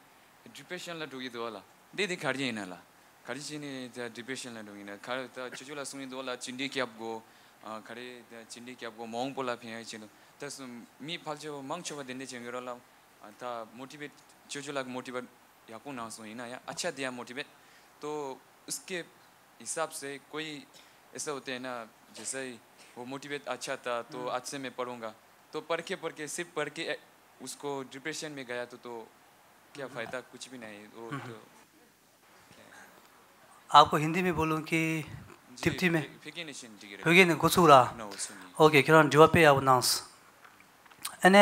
디프레션라 두기 도알라. 데데 카르지나라 카르지니 자 디베션라 동이나 카르타 주줄라 숨이 돌라 진디키 앞고 카레 진디키 앞고 몽볼라 피아이치노 다스 미 팔죠 망초바 데네 쟁여라 다 모티베 주줄라 모티베 야코나 소이나야 아차 디야 모티베 또 उसके हिसाब से कोई ऐसा होते है ना जैसे वो मोटिवेट अच्छा था तो आज से मैं पढ़ूंगा तो पढ़ के सिर्फ पढ़ के उसको डिप्रेशन में गया तो क्या फायदा कुछ भी नहीं वो आपको हिंदी में बोलूं कि तिब्बती में फिकिन गोसुरा ओके 그런 조합에 아우나스 아니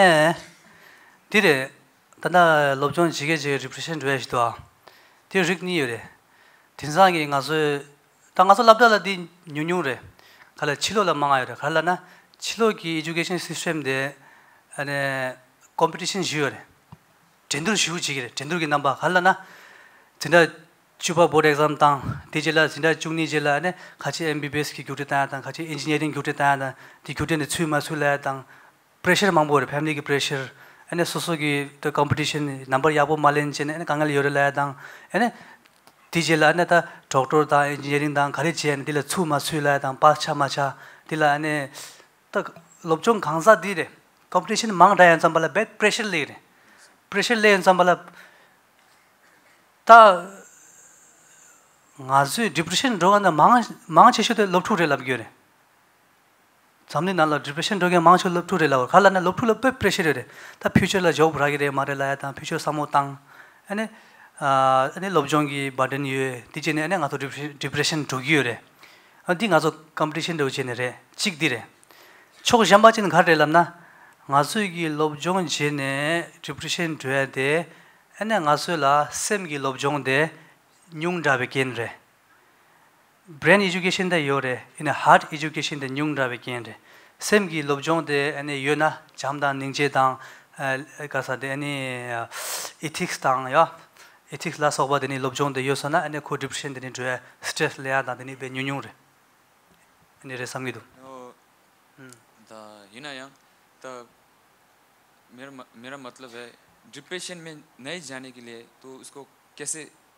디레 단다 롭존 지게지 리프레션 줘야지도 디 릭니요레 딘상이 가서 당가서 랍달라디 뉴뉴레 갈라 칠로라 망아요레 갈라나 칠로기 에듀케이션 시스템데 아니 컴피티션 지요레 젠더 지우지게 젠더기 넘바 갈라나 진짜 주바 보드 exam 땅 디젤라 진짜 중니 젤라네 같이 MBBS 기 교대 땅 같이 엔지니어링 교대 땅 디교대네 추마 술라 땅 프레셔 망보레 패밀리기 프레셔 아니 소소기 더 컴피티션 넘버 야보 말렌제네 강을 요래라 땅 아니 디젤라네 다 닥터 다 엔지니어링 땅 같이 제네 디라 추마 술라 땅 파차 마차 디라 아니 딱 롭종 강사 디레 컴피티션 망다야 잠발라 백 프레셔 레레 프레셔 레 잠발라 다 가즈 디프레션 로간다 망 망체셔도 럽투레 랍기오레 잠내 날라 디프레션 도게 망초 럽투 레라고 갈라나 럽투 럽페 프레셔레 다 퓨처라 조브 라게레 마레라야 다 퓨처 사모땅 아니 아니 럽종기 바든이 디제네 아니 가도 디프레션 도기요레 아디 가서 컴피티션 도제네레 직디레 초고 잠바진 가레람나 가수기 럽종 제네 디프레션 줘야 돼 아니 가수라 셈기 럽종데 뇽다베겐레 brain education da yore in a heart education da nyung da weekend sem gi lobjong de ane yona jamda ningje dang ka sa de ane ethics dang ya ethics la so ba de ni lobjong de yosana ane ko depression de ni dre stress le ya da de ni be nyung re ane re samgi do da yena yang ta mera matlab hai depression mein nahi jaane ke liye to usko kaise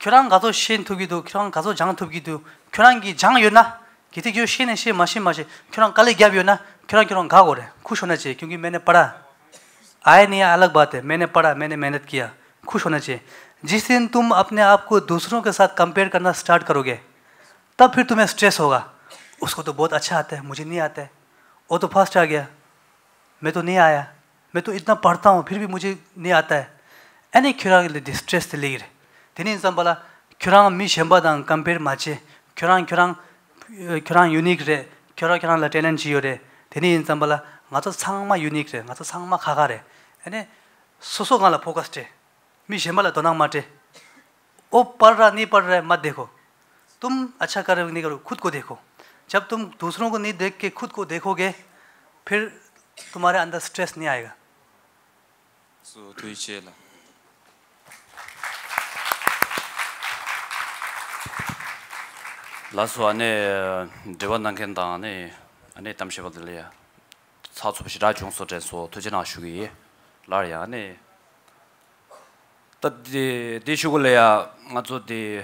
교랑 가서 신 투기도 교랑 가서 장 투기도 교랑기 장요나 기특교 신의 시 마신 마시 교랑 깔리 갭요나 교랑 가고래 खुश होना चाहिए क्योंकि मैंने पढ़ा आए नहीं अलग बात है मैंने पढ़ा मैंने मेहनत किया खुश होना चाहिए जिस दिन तुम अपने आप को दूसरों के साथ कंपेयर करना स्टार्ट करोगे तब फिर तुम्हें स्ट्रेस होगा उसको तो बहुत अच्छा आता है मुझे नहीं आता है वो तो फर्स्ट आ गया मैं तो नहीं आया मैं तो इतना पढ़ता हूँ फिर भी मुझे नहीं आता है यानी क्यों स्ट्रेस ले रहे 되는 인상보다 교랑 미 셴바당 컴페어 맞지 교랑 유니크래 교랑 라텔렌지요래 되는 인상보다 나도 상마 유니크래 나도 상마 가가래 아니 소소가라 포커스해 미 셴바라 도낭 마테 오 पढ़라 नहीं पढ़ रहा मत देखो तुम अच्छा कर नहीं करो खुद को देखो जब तुम दूसरों को नहीं देख के खुद को देखोगे फिर तुम्हारे अंदर स्ट्रेस नहीं आएगा सो तो इचेला 라수 안에 대원단견 당안에 안에 담시버들이야 사수부시라 중소제소 투진하슈기 라야 안에 따디 디슈글레야 맞소디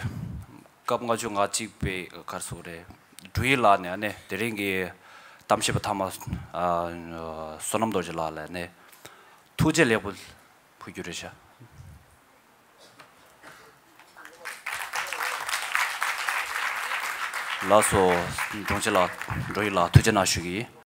갑가 중가 직배 가르소레 드일라네 안에 데링기 담시버 타마 아 소놈도질라네 투제레불 부규르샤 라소 동체라 로이라 투제나슈기